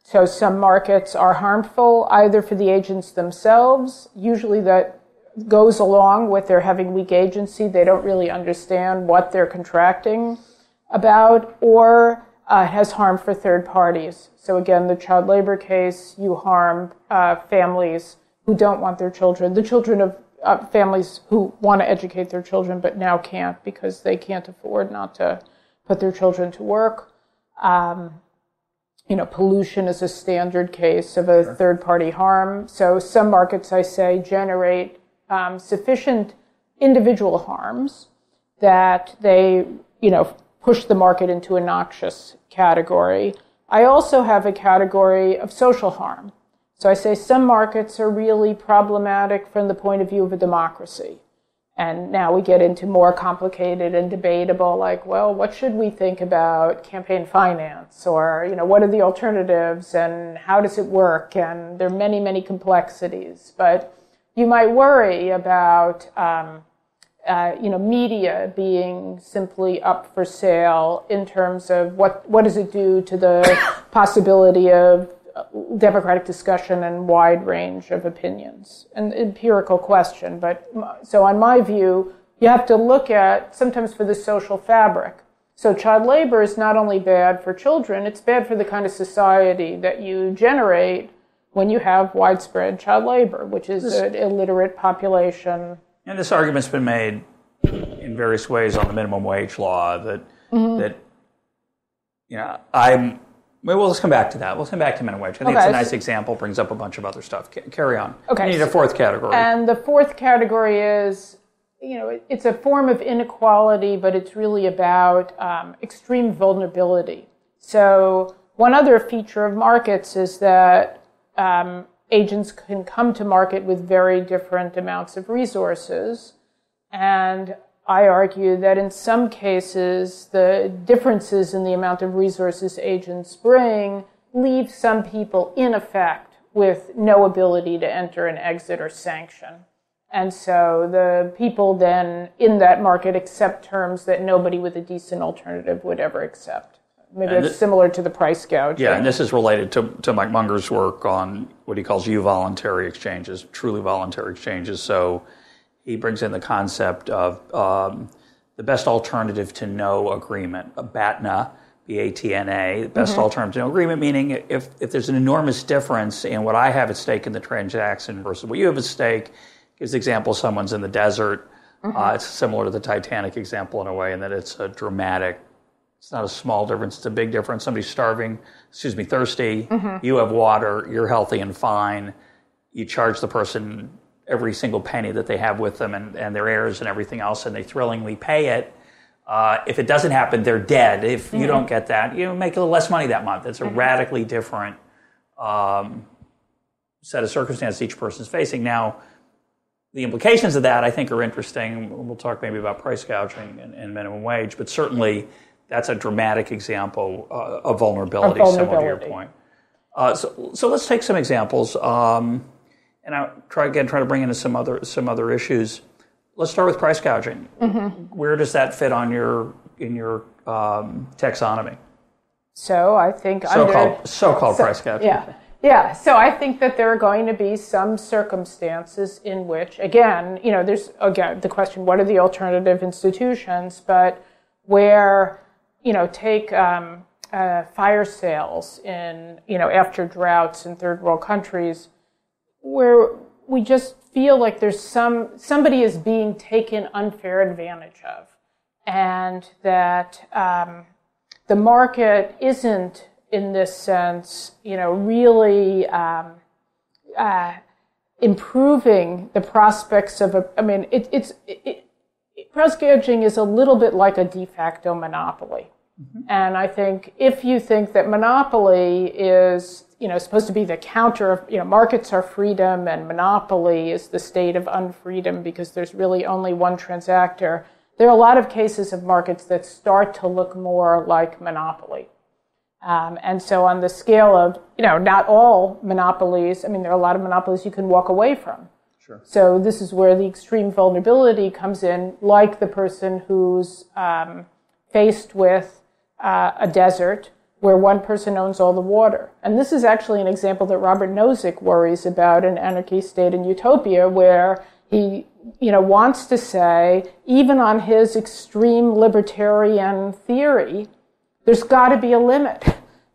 So some markets are harmful, either for the agents themselves. Usually that goes along with their having weak agency. They don't really understand what they're contracting about, or uh, has harm for third parties. So again, the child labor case, you harm uh, families who don't want their children, the children of uh, families who want to educate their children but now can't because they can't afford not to put their children to work. Um, You know, pollution is a standard case of a third-party harm. So some markets, I say, generate um, sufficient individual harms that they, you know, push the market into a noxious category. I also have a category of social harm. So I say some markets are really problematic from the point of view of a democracy. And now we get into more complicated and debatable, like, well, what should we think about campaign finance? Or, you know, what are the alternatives and how does it work? And there are many, many complexities. But you might worry about, um, uh, you know, media being simply up for sale in terms of what, what does it do to the possibility of democratic discussion and wide range of opinions. An empirical question, but so on my view, you have to look at sometimes for the social fabric. So child labor is not only bad for children, it's bad for the kind of society that you generate when you have widespread child labor, which is this, an illiterate population. And this argument's been made in various ways on the minimum wage law that, mm-hmm. that you know, I'm We'll just come back to that. We'll come back to minimum wage. I think okay. it's a nice example, brings up a bunch of other stuff. Carry on. Okay. You need a fourth category. And the fourth category is, you know, it's a form of inequality, but it's really about um, extreme vulnerability. So one other feature of markets is that um, agents can come to market with very different amounts of resources. And I argue that in some cases, the differences in the amount of resources agents bring leave some people, in effect, with no ability to enter and exit or sanction. And so the people then in that market accept terms that nobody with a decent alternative would ever accept. Maybe it's similar to the price gouge. Yeah, and this is related to, to Mike Munger's work on what he calls voluntary exchanges, truly voluntary exchanges. So he brings in the concept of um, the best alternative to no agreement, a BATNA, B A T N A, the best mm-hmm. alternative to no agreement, meaning if, if there's an enormous difference in what I have at stake in the transaction versus what you have at stake, gives the example someone's in the desert. Mm-hmm. Uh, it's similar to the Titanic example in a way in that it's a dramatic, it's not a small difference, it's a big difference. Somebody's starving, excuse me, thirsty, mm-hmm. you have water, you're healthy and fine, you charge the person every single penny that they have with them and, and their heirs and everything else, and they thrillingly pay it. Uh, if it doesn't happen, they're dead. If mm-hmm. you don't get that, you make a little less money that month. It's a mm-hmm. radically different um, set of circumstances each person's facing. Now, the implications of that, I think, are interesting. We'll talk maybe about price gouging and, and minimum wage, but certainly that's a dramatic example uh, of vulnerability, of vulnerability. Similar to your point. Uh, so, so let's take some examples. Um, And I'll try again, try to bring in some other some other issues. Let's start with price gouging. Mm-hmm. Where does that fit on your in your um, taxonomy? So I think so-called under, so-called so, price cap. Yeah, yeah. So I think that there are going to be some circumstances in which, again, you know, there's again the question: what are the alternative institutions? But where, you know, take um, uh, fire sales in, you know, after droughts in third world countries, where we just feel like there's some somebody is being taken unfair advantage of, and that um, the market isn't, in this sense, you know, really um, uh, improving the prospects of a. I mean, it, it's it, it, price gouging is a little bit like a de facto monopoly, mm-hmm. and I think if you think that monopoly is, you know, supposed to be the counter of, you know, markets are freedom and monopoly is the state of unfreedom because there's really only one transactor. There are a lot of cases of markets that start to look more like monopoly. Um, and so on the scale of, you know, not all monopolies, I mean, there are a lot of monopolies you can walk away from. Sure. So this is where the extreme vulnerability comes in, like the person who's um, faced with uh, a desert where one person owns all the water. And this is actually an example that Robert Nozick worries about in Anarchy, State, and Utopia, where he, you know, wants to say, even on his extreme libertarian theory, there's got to be a limit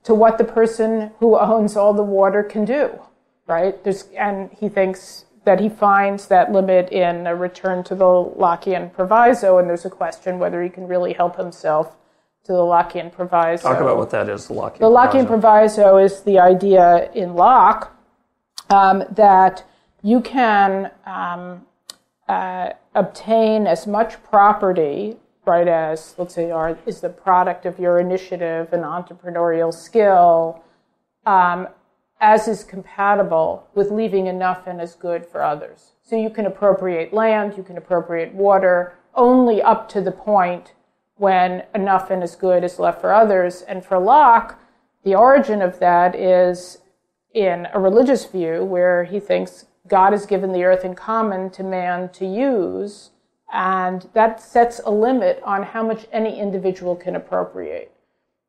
to what the person who owns all the water can do, right? There's, and he thinks that he finds that limit in a return to the Lockean proviso, and there's a question whether he can really help himself to the Lockean proviso. Talk about what that is, the Lockean proviso. The Lockean proviso is the idea in Locke um, that you can um, uh, obtain as much property, right, as, let's say, are, is the product of your initiative and entrepreneurial skill, um, as is compatible with leaving enough and as good for others. So you can appropriate land, you can appropriate water, only up to the point when enough and as good is left for others. And for Locke, the origin of that is in a religious view where he thinks God has given the earth in common to man to use, and that sets a limit on how much any individual can appropriate.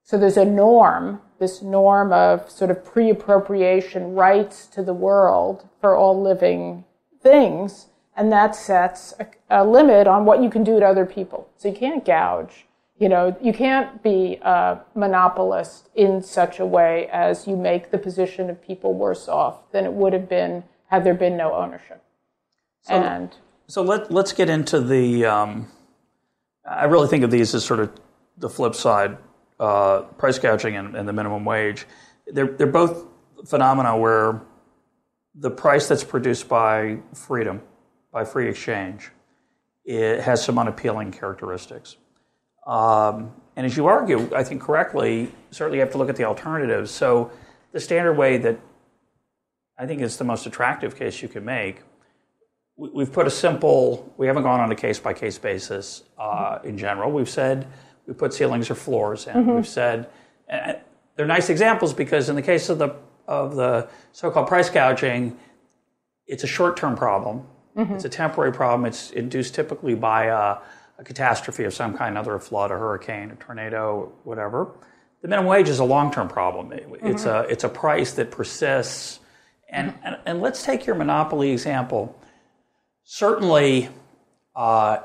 So there's a norm, this norm of sort of pre-appropriation rights to the world for all living things, and that sets a, a limit on what you can do to other people. So you can't gouge. You know, you can't be a monopolist in such a way as you make the position of people worse off than it would have been had there been no ownership. So, and so let, let's get into the. Um, I really think of these as sort of the flip side: uh, price gouging and, and the minimum wage. They're they're both phenomena where the price that's produced by freedom, by free exchange, it has some unappealing characteristics. Um, and as you argue, I think correctly, certainly you have to look at the alternatives. So the standard way that I think is the most attractive case you can make, we, we've put a simple, we haven't gone on a case-by-case basis uh, in general. We've said, we put ceilings or floors in. Mm-hmm. We've said, and they're nice examples because in the case of the of the so-called price gouging, it's a short-term problem. Mm-hmm. It's a temporary problem. It's induced typically by a, a catastrophe of some kind, either a flood, a hurricane, a tornado, whatever. The minimum wage is a long-term problem. It, mm-hmm. It's a it's a price that persists. And and, and let's take your monopoly example. Certainly, uh,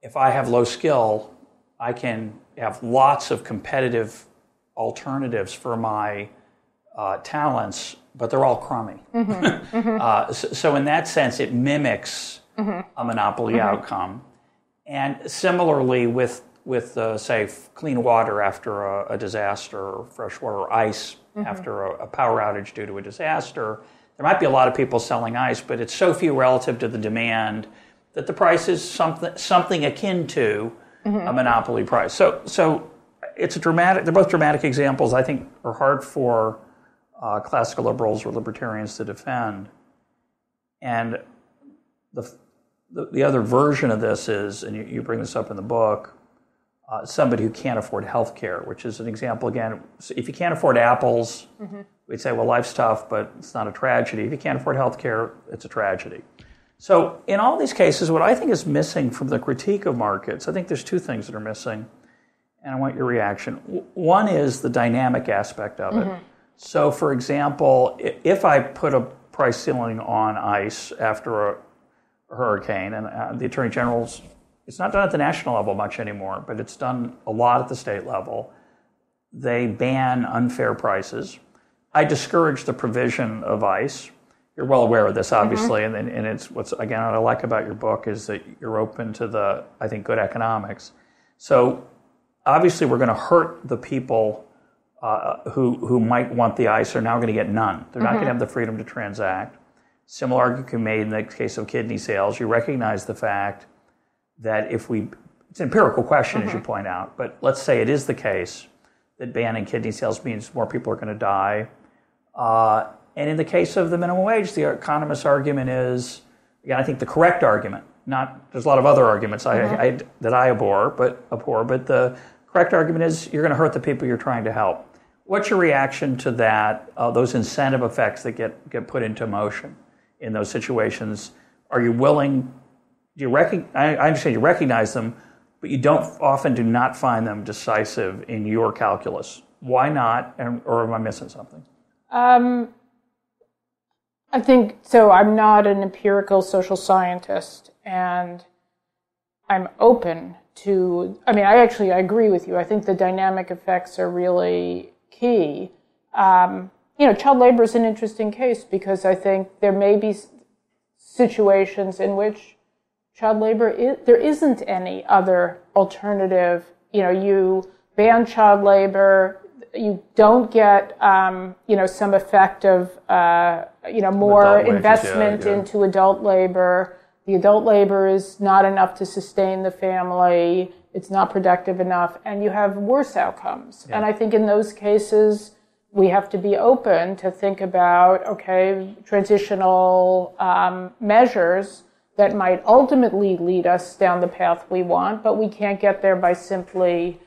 if I have low skill, I can have lots of competitive alternatives for my uh, talents, but they're all crummy. Mm-hmm. Mm-hmm. uh, so, so in that sense, it mimics mm-hmm. a monopoly mm-hmm. outcome. And similarly with, with uh, say, clean water after a, a disaster, or fresh water, or ice mm-hmm. after a, a power outage due to a disaster, there might be a lot of people selling ice, but it's so few relative to the demand that the price is something, something akin to mm-hmm. a monopoly price. So so it's a dramatic. They're both dramatic examples I think are hard for Uh, classical liberals or libertarians to defend. And the the, the other version of this is, and you, you bring this up in the book, uh, somebody who can't afford health care, which is an example, again, if you can't afford apples, mm-hmm. we'd say, well, life's tough, but it's not a tragedy. If you can't afford health care, it's a tragedy. So in all these cases, what I think is missing from the critique of markets, I think there's two things that are missing. and I want your reaction. One is the dynamic aspect of it. Mm-hmm. So, for example, if I put a price ceiling on ice after a hurricane, and uh, the Attorney General's, it's not done at the national level much anymore, but it's done a lot at the state level. They ban unfair prices. I discourage the provision of ice. You're well aware of this, obviously, mm-hmm. and and it's what's, again, what I like about your book is that you're open to the, I think, good economics. So obviously we're going to hurt the people uh, who who might want the ice are now going to get none. They're mm-hmm. not going to have the freedom to transact. Similar argument can be made in the case of kidney sales. You recognize the fact that if we, it's an empirical question, mm-hmm. as you point out, but let's say it is the case that banning kidney sales means more people are going to die. Uh, and in the case of the minimum wage, the economist's argument is, again, I think the correct argument, not, there's a lot of other arguments mm-hmm. I, I, that I abhor, but abhor, but the correct argument is you're going to hurt the people you're trying to help. What's your reaction to that, uh, those incentive effects that get, get put into motion in those situations? Are you willing, do you rec- I, I understand you recognize them, but you don't often do not find them decisive in your calculus. Why not, and, or am I missing something? Um, I think, so I'm not an empirical social scientist, and I'm open to, I mean, I actually, I agree with you. I think the dynamic effects are really key. Um, you know, child labor is an interesting case because I think there may be situations in which child labor, is, there isn't any other alternative. You know, you ban child labor, you don't get, um, you know, some effect of, uh, you know, more investment yeah, yeah. into adult labor. The adult labor is not enough to sustain the family. It's not productive enough, and you have worse outcomes. Yeah. And I think in those cases, we have to be open to think about, okay, transitional um, measures that might ultimately lead us down the path we want, but we can't get there by simply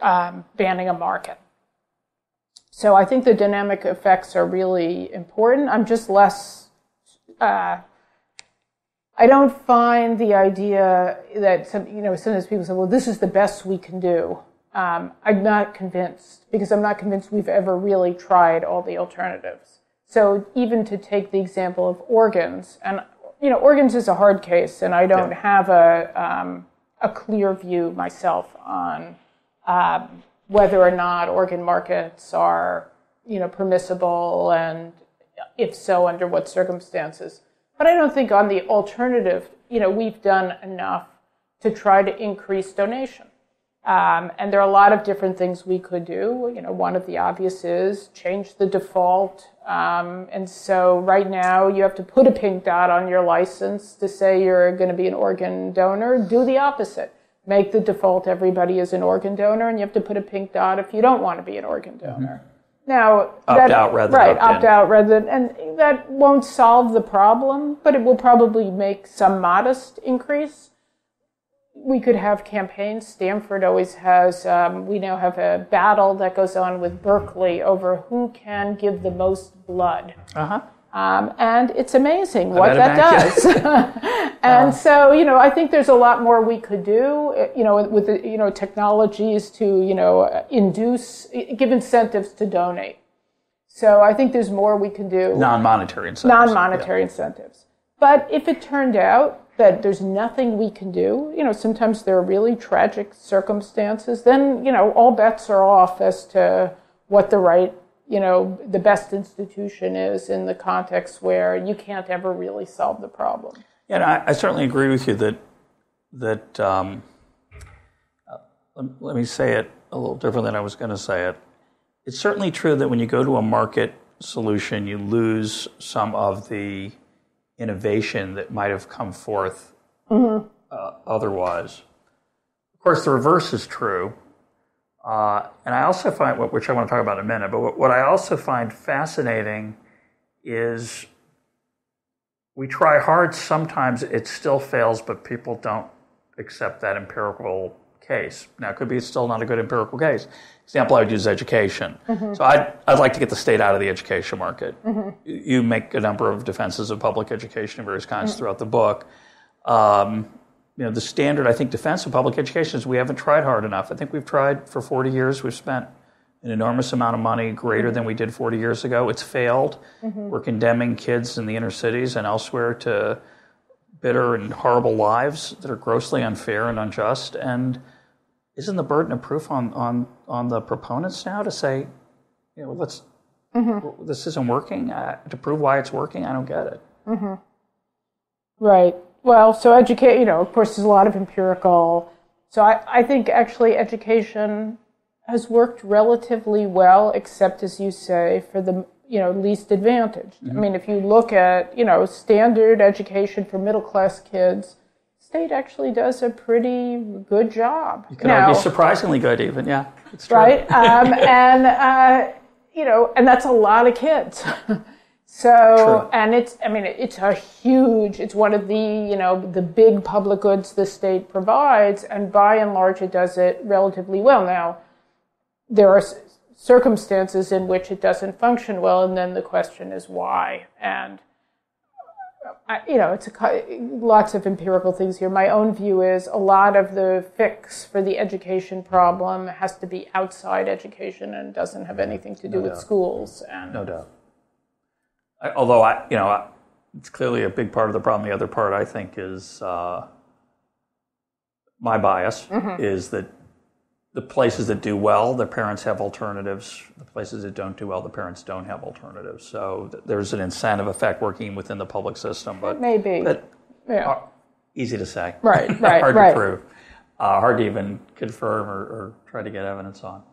um, banning a market. So I think the dynamic effects are really important. I'm just less, uh, I don't find the idea that, some, you know, sometimes people say, well, this is the best we can do. Um, I'm not convinced, because I'm not convinced we've ever really tried all the alternatives. So even to take the example of organs, and you know, organs is a hard case, and I don't yeah. have a um, a clear view myself on um, whether or not organ markets are, you know, permissible, and if so, under what circumstances. But I don't think on the alternative, you know, we've done enough to try to increase donation. Um, and there are a lot of different things we could do. You know, one of the obvious is change the default. Um, and so right now you have to put a pink dot on your license to say you're going to be an organ donor. Do the opposite. Make the default everybody is an organ donor, and you have to put a pink dot if you don't want to be an organ donor. Mm-hmm. Now, opt that, out rather right, than opt in. out rather than, and that won't solve the problem, but it will probably make some modest increase. We could have campaigns. Stanford always has, um, we now have a battle that goes on with Berkeley over who can give the most blood. Uh-huh. Um, and it's amazing I what that does. And uh-huh. so, you know, I think there's a lot more we could do, you know, with, you know, technologies to, you know, induce, give incentives to donate. So I think there's more we can do. Non-monetary incentives. Non-monetary yeah. incentives. But if it turned out that there's nothing we can do, you know, sometimes there are really tragic circumstances, then, you know, all bets are off as to what the right, you know, the best institution is in the context where you can't ever really solve the problem. Yeah, and I, I certainly agree with you that, that um, uh, let, let me say it a little different than I was going to say it. It's certainly true that when you go to a market solution, you lose some of the innovation that might have come forth mm-hmm. uh, otherwise. Of course, the reverse is true. Uh, and I also find, which I want to talk about in a minute, but what I also find fascinating is we try hard. Sometimes it still fails, but people don't accept that empirical case. Now, it could be it's still not a good empirical case. Example I would use is education. Mm-hmm. So I'd, I'd like to get the state out of the education market. Mm-hmm. You make a number of defenses of public education of various kinds mm-hmm. throughout the book. Um, you know, the standard, I think, defense of public education is we haven't tried hard enough. I think we've tried for forty years. We've spent an enormous amount of money, greater mm-hmm. than we did forty years ago. It's failed. Mm-hmm. We're condemning kids in the inner cities and elsewhere to bitter and horrible lives that are grossly unfair and unjust. And isn't the burden of proof on on, on the proponents now to say, you know, let's mm-hmm. this isn't working? Uh, to prove why it's working, I don't get it. Mm-hmm. Right. Well, so educate, you know, of course, there's a lot of empirical. So I, I think actually education has worked relatively well, except, as you say, for the, you know, least advantaged. Mm-hmm. I mean, if you look at, you know, standard education for middle-class kids, State actually does a pretty good job. You can argue surprisingly good, even, yeah. It's true. Right? um, and, uh, you know, and that's a lot of kids. So, true. And it's, I mean, it's a huge, it's one of the, you know, the big public goods the state provides, and by and large it does it relatively well. Now, there are circumstances in which it doesn't function well, and then the question is why. And, I, you know, it's a, lots of empirical things here. My own view is a lot of the fix for the education problem has to be outside education and doesn't have anything to do no with doubt. schools. And no doubt. I, although, I, you know, I, it's clearly a big part of the problem. The other part, I think, is uh, my bias mm-hmm. is that the places that do well, the parents have alternatives. The places that don't do well, the parents don't have alternatives. So th- there's an incentive effect working within the public system. But maybe. But yeah. uh, easy to say. Right, right, hard right. to prove. Uh, hard to even confirm or, or try to get evidence on.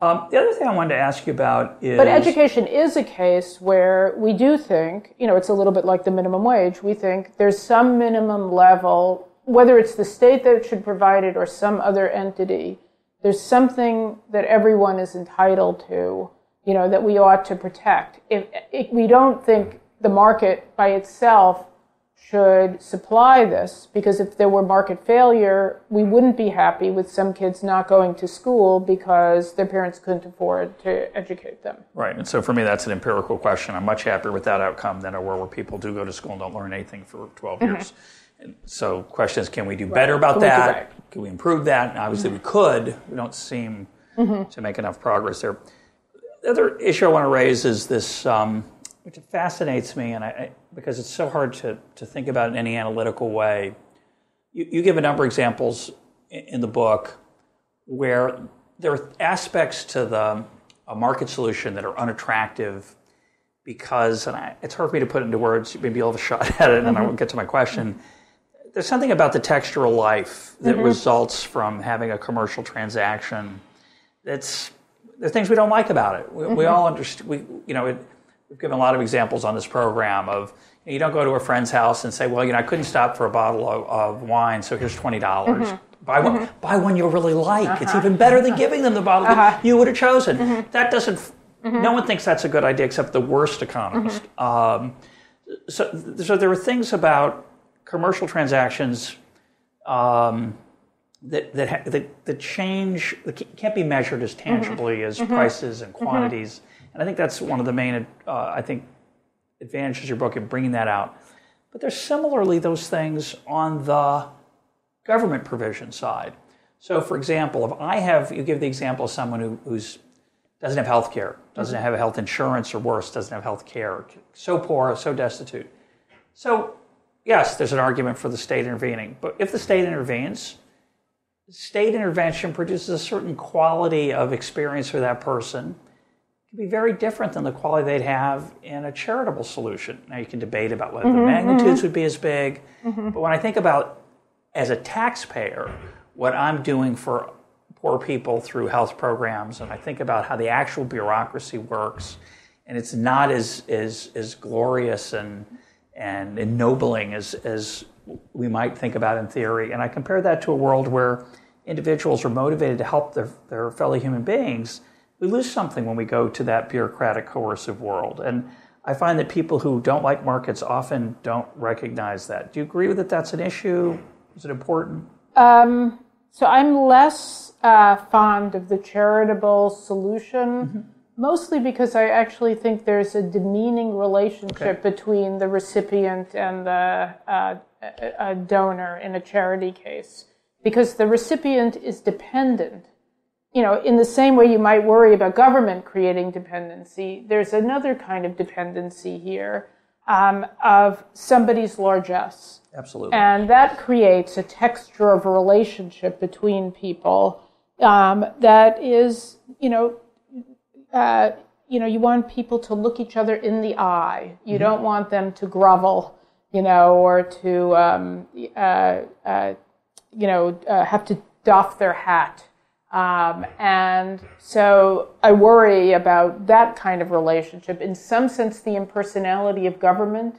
Um, the other thing I wanted to ask you about is... But education is a case where we do think, you know, it's a little bit like the minimum wage. We think there's some minimum level, whether it's the state that should provide it or some other entity, there's something that everyone is entitled to, you know, that we ought to protect. If, if we don't think the market by itself should supply this, because if there were market failure, we wouldn't be happy with some kids not going to school because their parents couldn't afford to educate them. Right, and so for me, that's an empirical question. I'm much happier with that outcome than a world where people do go to school and don't learn anything for twelve mm-hmm. years. And so question is, can we do right. better about can that? We do right? Can we improve that? And obviously, mm-hmm. we could. We don't seem mm-hmm. to make enough progress there. The other issue I want to raise is this, um, which fascinates me, and I, I, because it's so hard to, to think about in any analytical way. You, you give a number of examples in, in the book where there are aspects to the a market solution that are unattractive because, and I, it's hard for me to put into words, maybe you'll have a shot at it, and mm-hmm. I won't get to my question. Mm-hmm. There's something about the textural life that mm-hmm. results from having a commercial transaction. That's there are things we don't like about it. We, mm-hmm. we all understand. We you know it, we've given a lot of examples on this program of you, know, you don't go to a friend's house and say, well, you know, I couldn't stop for a bottle of, of wine, so here's twenty dollars. Mm-hmm. Buy one, mm-hmm. buy one you'll really like. Uh-huh. It's even better than giving them the bottle uh-huh. that you would have chosen. Mm-hmm. That doesn't. Mm-hmm. No one thinks that's a good idea except the worst economist. Mm-hmm. Um, so, so there are things about commercial transactions um, that that, ha- that that change that can't be measured as tangibly mm-hmm. as mm-hmm. prices and quantities, mm-hmm. and I think that's one of the main uh, I think advantages of your book in bringing that out. But there's similarly those things on the government provision side. So, for example, if I have you give the example of someone who who's doesn't have health care, doesn't mm-hmm. have health insurance, or worse, doesn't have health care, so poor, so destitute, so. Yes, there's an argument for the state intervening, but if the state intervenes, state intervention produces a certain quality of experience for that person. It can be very different than the quality they'd have in a charitable solution. Now, you can debate about whether mm-hmm, the magnitudes mm-hmm. would be as big, mm-hmm. but when I think about, as a taxpayer, what I'm doing for poor people through health programs, and I think about how the actual bureaucracy works, and it's not as as, as glorious and... and ennobling as, as we might think about in theory. And I compare that to a world where individuals are motivated to help their, their fellow human beings. We lose something when we go to that bureaucratic, coercive world. And I find that people who don't like markets often don't recognize that. Do you agree that that's an issue? Is it important? Um, so I'm less uh, fond of the charitable solution. Mm-hmm. Mostly because I actually think there's a demeaning relationship okay. between the recipient and the uh, a donor in a charity case, because the recipient is dependent. You know, in the same way you might worry about government creating dependency, there's another kind of dependency here um, of somebody's largesse. Absolutely. And that creates a texture of a relationship between people um, that is, you know, uh, you know, you want people to look each other in the eye. You mm-hmm. don't want them to grovel, you know, or to, um, uh, uh, you know, uh, have to doff their hat. Um, and so I worry about that kind of relationship. In some sense, the impersonality of government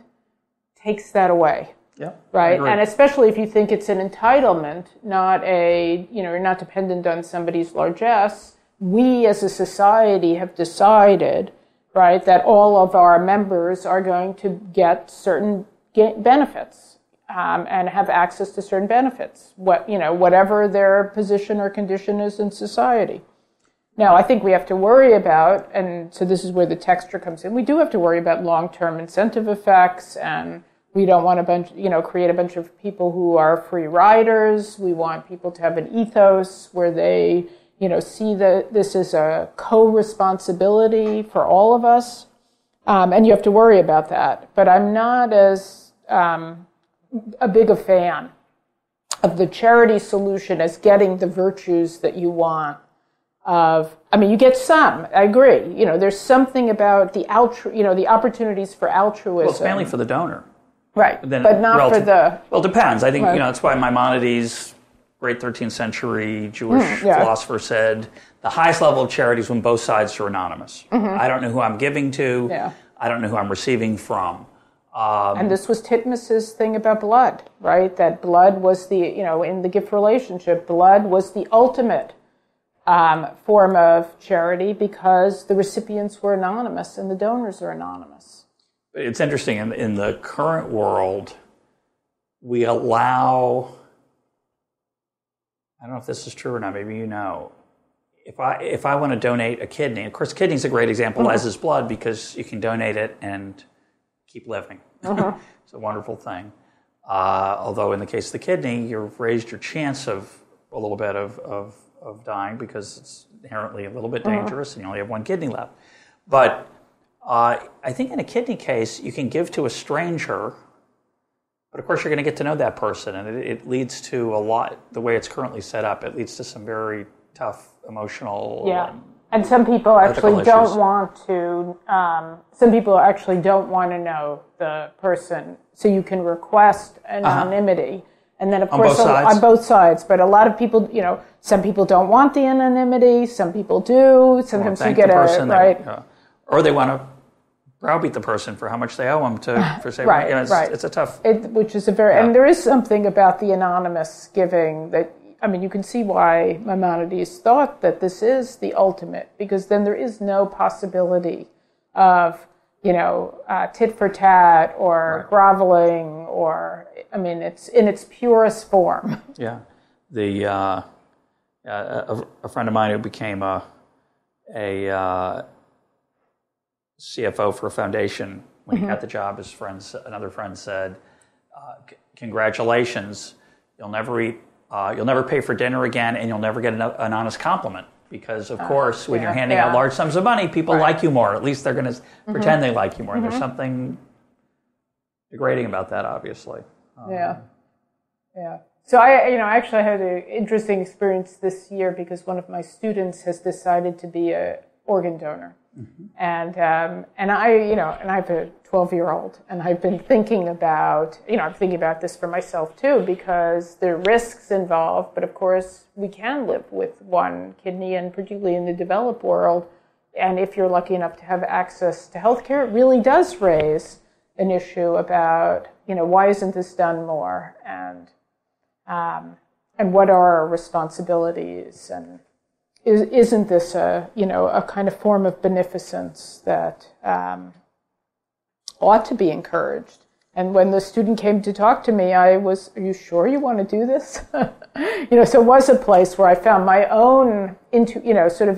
takes that away. Yeah. Right. And especially if you think it's an entitlement, not a, you know, you're not dependent on somebody's largesse. We as a society have decided, right, that all of our members are going to get certain benefits. Um, and have access to certain benefits, what, you know, whatever their position or condition is in society. Now, I think we have to worry about, and so this is where the texture comes in, we do have to worry about long-term incentive effects, and we don't want a bunch, you know, create a bunch of people who are free riders. We want people to have an ethos where they, you know, see that this is a co-responsibility for all of us, um, and you have to worry about that. But I'm not as... Um, a big a fan of the charity solution as getting the virtues that you want of, I mean, you get some, I agree. You know, there's something about the altru, you know, the opportunities for altruism. Well, it's mainly for the donor. Right, then but not relative, for the... Well, it depends. I think, right. you know, that's why Maimonides, great thirteenth century Jewish mm, yeah. philosopher said, the highest level of charity is when both sides are anonymous. Mm-hmm. I don't know who I'm giving to. Yeah. I don't know who I'm receiving from. Um, and this was Titmuss's thing about blood, right? That blood was the, you know, in the gift relationship, blood was the ultimate um, form of charity because the recipients were anonymous and the donors are anonymous. It's interesting. In, in the current world, we allow, I don't know if this is true or not, maybe you know, If I if I want to donate a kidney, of course, kidney's a great example, mm-hmm. as is blood, because you can donate it and... keep living. Uh-huh. It's a wonderful thing. Uh, although in the case of the kidney, you've raised your chance of a little bit of, of, of dying because it's inherently a little bit dangerous uh-huh. and you only have one kidney left. But uh, I think in a kidney case, you can give to a stranger, but of course you're going to get to know that person. And it, it leads to a lot, the way it's currently set up, it leads to some very tough emotional... Yeah. Um, And some people actually don't issues. want to, um, some people actually don't want to know the person. So you can request anonymity. Uh-huh. And then, of on course, both a, on both sides. But a lot of people, you know, some people don't want the anonymity. Some people do. Sometimes you get it, right? That, uh, or they want to browbeat the person for how much they owe them to, for saving. right, you know, it's, right. It's a tough. It, which is a very, yeah. and there is something about the anonymous giving that, I mean, you can see why Maimonides thought that this is the ultimate, because then there is no possibility of, you know, uh, tit for tat or right. groveling or, I mean, it's in its purest form. Yeah. The uh, a, a friend of mine who became a, a uh, C F O for a foundation when he mm-hmm. got the job, his friends, another friend said, uh, c- congratulations, you'll never eat Uh, you'll never pay for dinner again, and you'll never get an, an honest compliment because, of uh, course, when yeah, you're handing yeah. out large sums of money, people right. like you more. At least they're going to mm-hmm. pretend they like you more. Mm-hmm. And there's something degrading about that, obviously. Um, yeah, yeah. So I, you know, actually I had an interesting experience this year because one of my students has decided to be an organ donor, mm-hmm. and um, and I, you know, and I have a twelve-year-old, and I've been thinking about, you know, I'm thinking about this for myself, too, because there are risks involved, but of course, we can live with one kidney, and particularly in the developed world, and if you're lucky enough to have access to healthcare, it really does raise an issue about, you know, why isn't this done more, and um, and what are our responsibilities, and is, isn't this a, you know, a kind of form of beneficence that... Um, ought to be encouraged. And when the student came to talk to me, I was, are you sure you want to do this? you know, so it was a place where I found my own, into, you know, sort of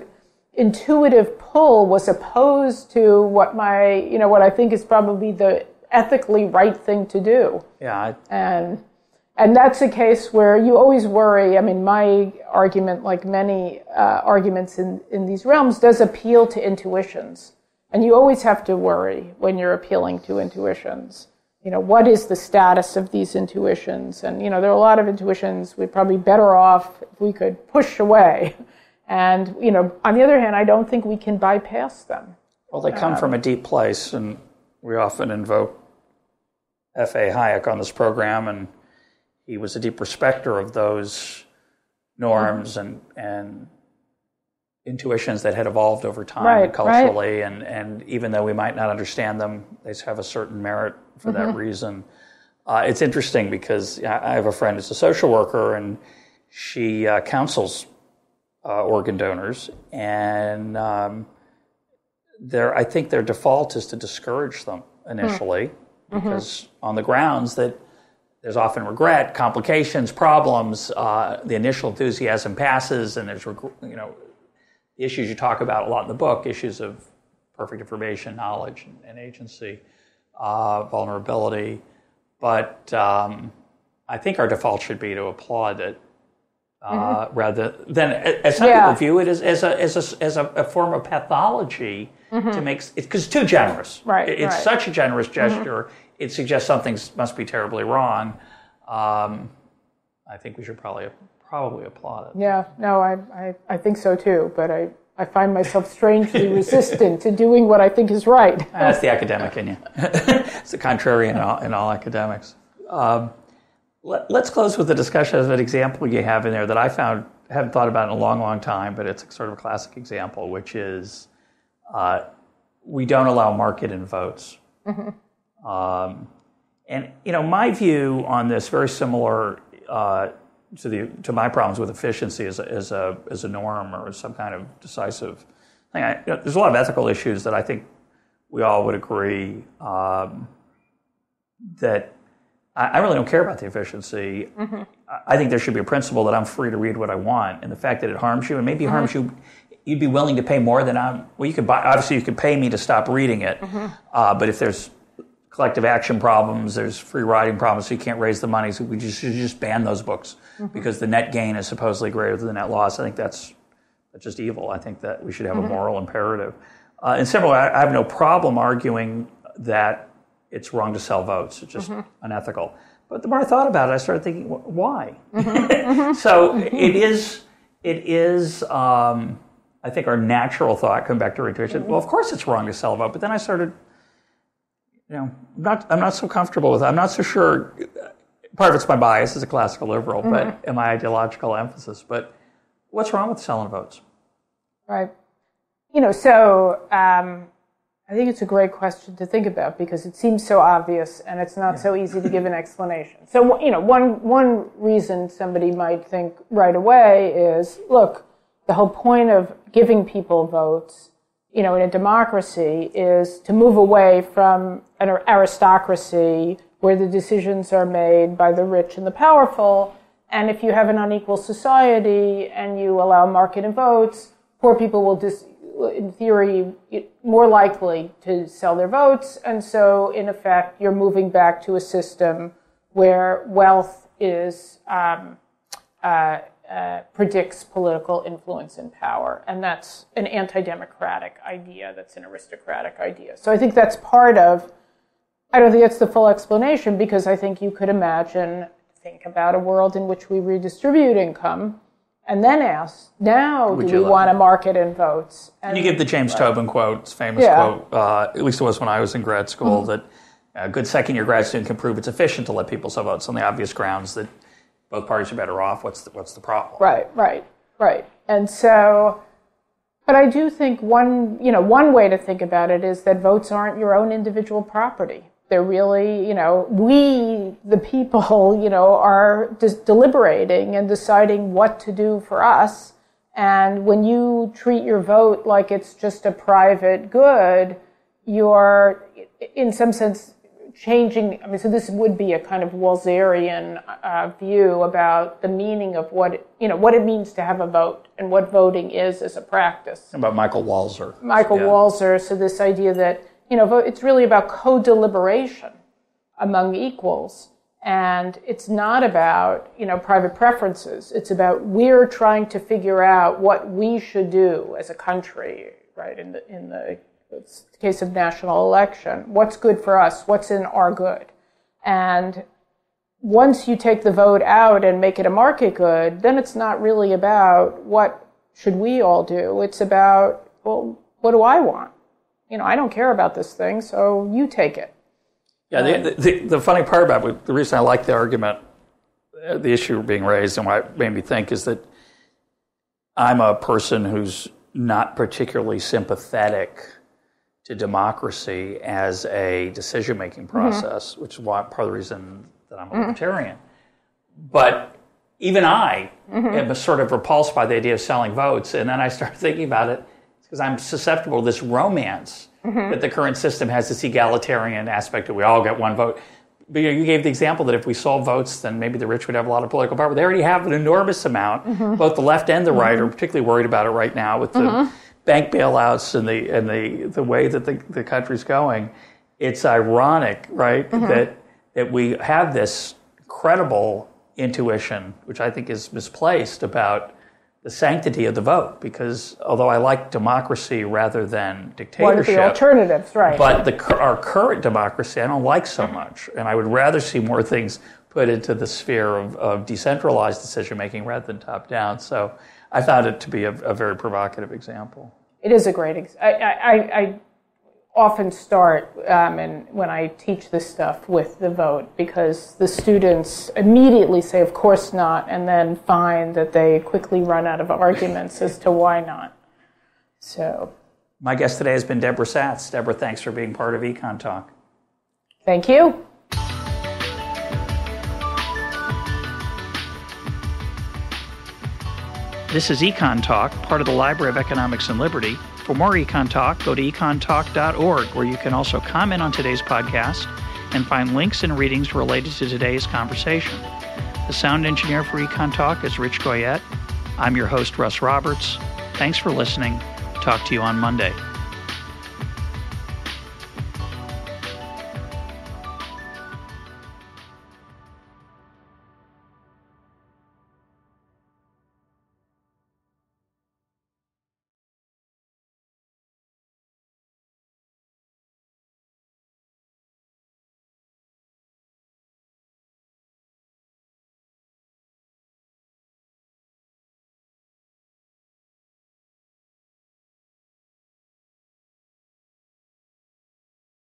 intuitive pull was opposed to what my, you know, what I think is probably the ethically right thing to do. Yeah. I... And and that's a case where you always worry. I mean, my argument, like many uh, arguments in, in these realms, does appeal to intuitions. And you always have to worry when you're appealing to intuitions. You know, what is the status of these intuitions? And, you know, there are a lot of intuitions we'd probably better off if we could push away. And, you know, on the other hand, I don't think we can bypass them. Well, they come um, from a deep place, and we often invoke F A Hayek on this program, and he was a deep respecter of those norms mm-hmm. and and intuitions that had evolved over time right, culturally, right. And, and even though we might not understand them, they have a certain merit for mm-hmm. that reason. Uh, it's interesting because I have a friend who's a social worker, and she uh, counsels uh, organ donors, and um, their I think their default is to discourage them initially, mm-hmm. because on the grounds that there's often regret, complications, problems. Uh, the initial enthusiasm passes, and there's you know. issues you talk about a lot in the book, issues of perfect information, knowledge, and, and agency, uh, vulnerability. But um, I think our default should be to applaud it uh, mm-hmm. rather than, as some yeah. people view it, as, as, a, as, a, as a, a form of pathology mm-hmm. to make, because it's too generous. Right. It, it's right. such a generous gesture. Mm-hmm. It suggests something must be terribly wrong. Um, I think we should probably... probably applaud it. Yeah, no, I, I, I think so too, but I, I find myself strangely resistant to doing what I think is right. That's the academic in you. It's the contrarian in all, in all academics. Um, let, let's close with a discussion of an example you have in there that I found, haven't thought about in a long, long time, but it's sort of a classic example, which is uh, we don't allow market in votes. Mm-hmm. Um, and, you know, my view on this, very similar uh To the to my problems with efficiency as a, as a as a norm or as some kind of decisive thing. I, you know, there's a lot of ethical issues that I think we all would agree um, that I, I really don't care about the efficiency. Mm-hmm. I, I think there should be a principle that I'm free to read what I want, and the fact that it harms you and maybe mm-hmm. harms you, you'd be willing to pay more than I'm. Well, you could buy. Obviously, you could pay me to stop reading it, mm-hmm. uh, but if there's collective action problems, there's free riding problems, so you can't raise the money, so we just should just ban those books mm-hmm. because the net gain is supposedly greater than the net loss. I think that's, that's just evil. I think that we should have mm-hmm. a moral imperative. Uh, and similarly, I, I have no problem arguing that it's wrong to sell votes. It's just mm-hmm. unethical. But the more I thought about it, I started thinking, why? Mm-hmm. so it is, it is um, I think, our natural thought, come back to our intuition, mm-hmm. well, of course it's wrong to sell a vote, but then I started... You know, I'm not, I'm not so comfortable with it. I'm not so sure. Part of it's my bias as a classical liberal, mm-hmm. but and my ideological emphasis. But what's wrong with selling votes? Right. You know, so um, I think it's a great question to think about because it seems so obvious and it's not yeah. so easy to give an explanation. So, you know, one one reason somebody might think right away is, look, the whole point of giving people votes, you know, in a democracy is to move away from an aristocracy where the decisions are made by the rich and the powerful. And if you have an unequal society and you allow market and votes, poor people will, dis- in theory, more likely to sell their votes. And so, in effect, you're moving back to a system where wealth is um, uh, Uh, predicts political influence and power, and that's an anti-democratic idea. That's an aristocratic idea. So I think that's part of. I don't think that's the full explanation because I think you could imagine, think about a world in which we redistribute income, and then ask, now Would do we want to market in votes? And, and you give the James right. Tobin quote, famous yeah. quote. Uh, at least it was when I was in grad school. Mm-hmm. That a good second-year grad student can prove it's efficient to let people sell votes on the obvious grounds that. Both parties are better off. What's the, what's the problem? Right, right, right. And so, but I do think one, you know, one way to think about it is that votes aren't your own individual property. They're really, you know, we, the people, you know, are just deliberating and deciding what to do for us. And when you treat your vote like it's just a private good, you're, in some sense, changing, I mean, so this would be a kind of Walzerian uh, view about the meaning of what, you know, what it means to have a vote and what voting is as a practice. About Michael Walzer. Michael yeah. Walzer, so this idea that, you know, it's really about co-deliberation among equals. And it's not about, you know, private preferences. It's about we're trying to figure out what we should do as a country, right, in the in the case of national election. What's good for us? What's in our good? And once you take the vote out and make it a market good, then it's not really about what should we all do. It's about, well, what do I want? You know, I don't care about this thing, so you take it. Yeah, the, the, the funny part about it, the reason I like the argument, the issue being raised and what made me think is that I'm a person who's not particularly sympathetic to democracy as a decision-making process, mm-hmm. which is why, part of the reason that I'm a libertarian. Mm-hmm. But even I mm-hmm. am sort of repulsed by the idea of selling votes, and then I start thinking about it because I'm susceptible to this romance mm-hmm. that the current system has this egalitarian aspect that we all get one vote. But you gave the example that if we sold votes, then maybe the rich would have a lot of political power. They already have an enormous amount. Mm-hmm. Both the left and the right mm-hmm. are particularly worried about it right now with the mm-hmm. bank bailouts and the and the, the way that the, the country's going. It's ironic, right, mm-hmm. that that we have this credible intuition, which I think is misplaced, about the sanctity of the vote, because although I like democracy rather than dictatorship, one of the alternatives, right? But the, our current democracy, I don't like so much, and I would rather see more things put into the sphere of, of decentralized decision making rather than top down. So I found it to be a, a very provocative example. It is a great example. I, I, I often start um, and when I teach this stuff with the vote, because the students immediately say, of course not, and then find that they quickly run out of arguments as to why not. So, my guest today has been Debra Satz. Debra, thanks for being part of Econ Talk. Thank you. This is Econ Talk, part of the Library of Economics and Liberty. For more Econ Talk, go to econ talk dot org, where you can also comment on today's podcast and find links and readings related to today's conversation. The sound engineer for Econ Talk is Rich Goyette. I'm your host, Russ Roberts. Thanks for listening. Talk to you on Monday.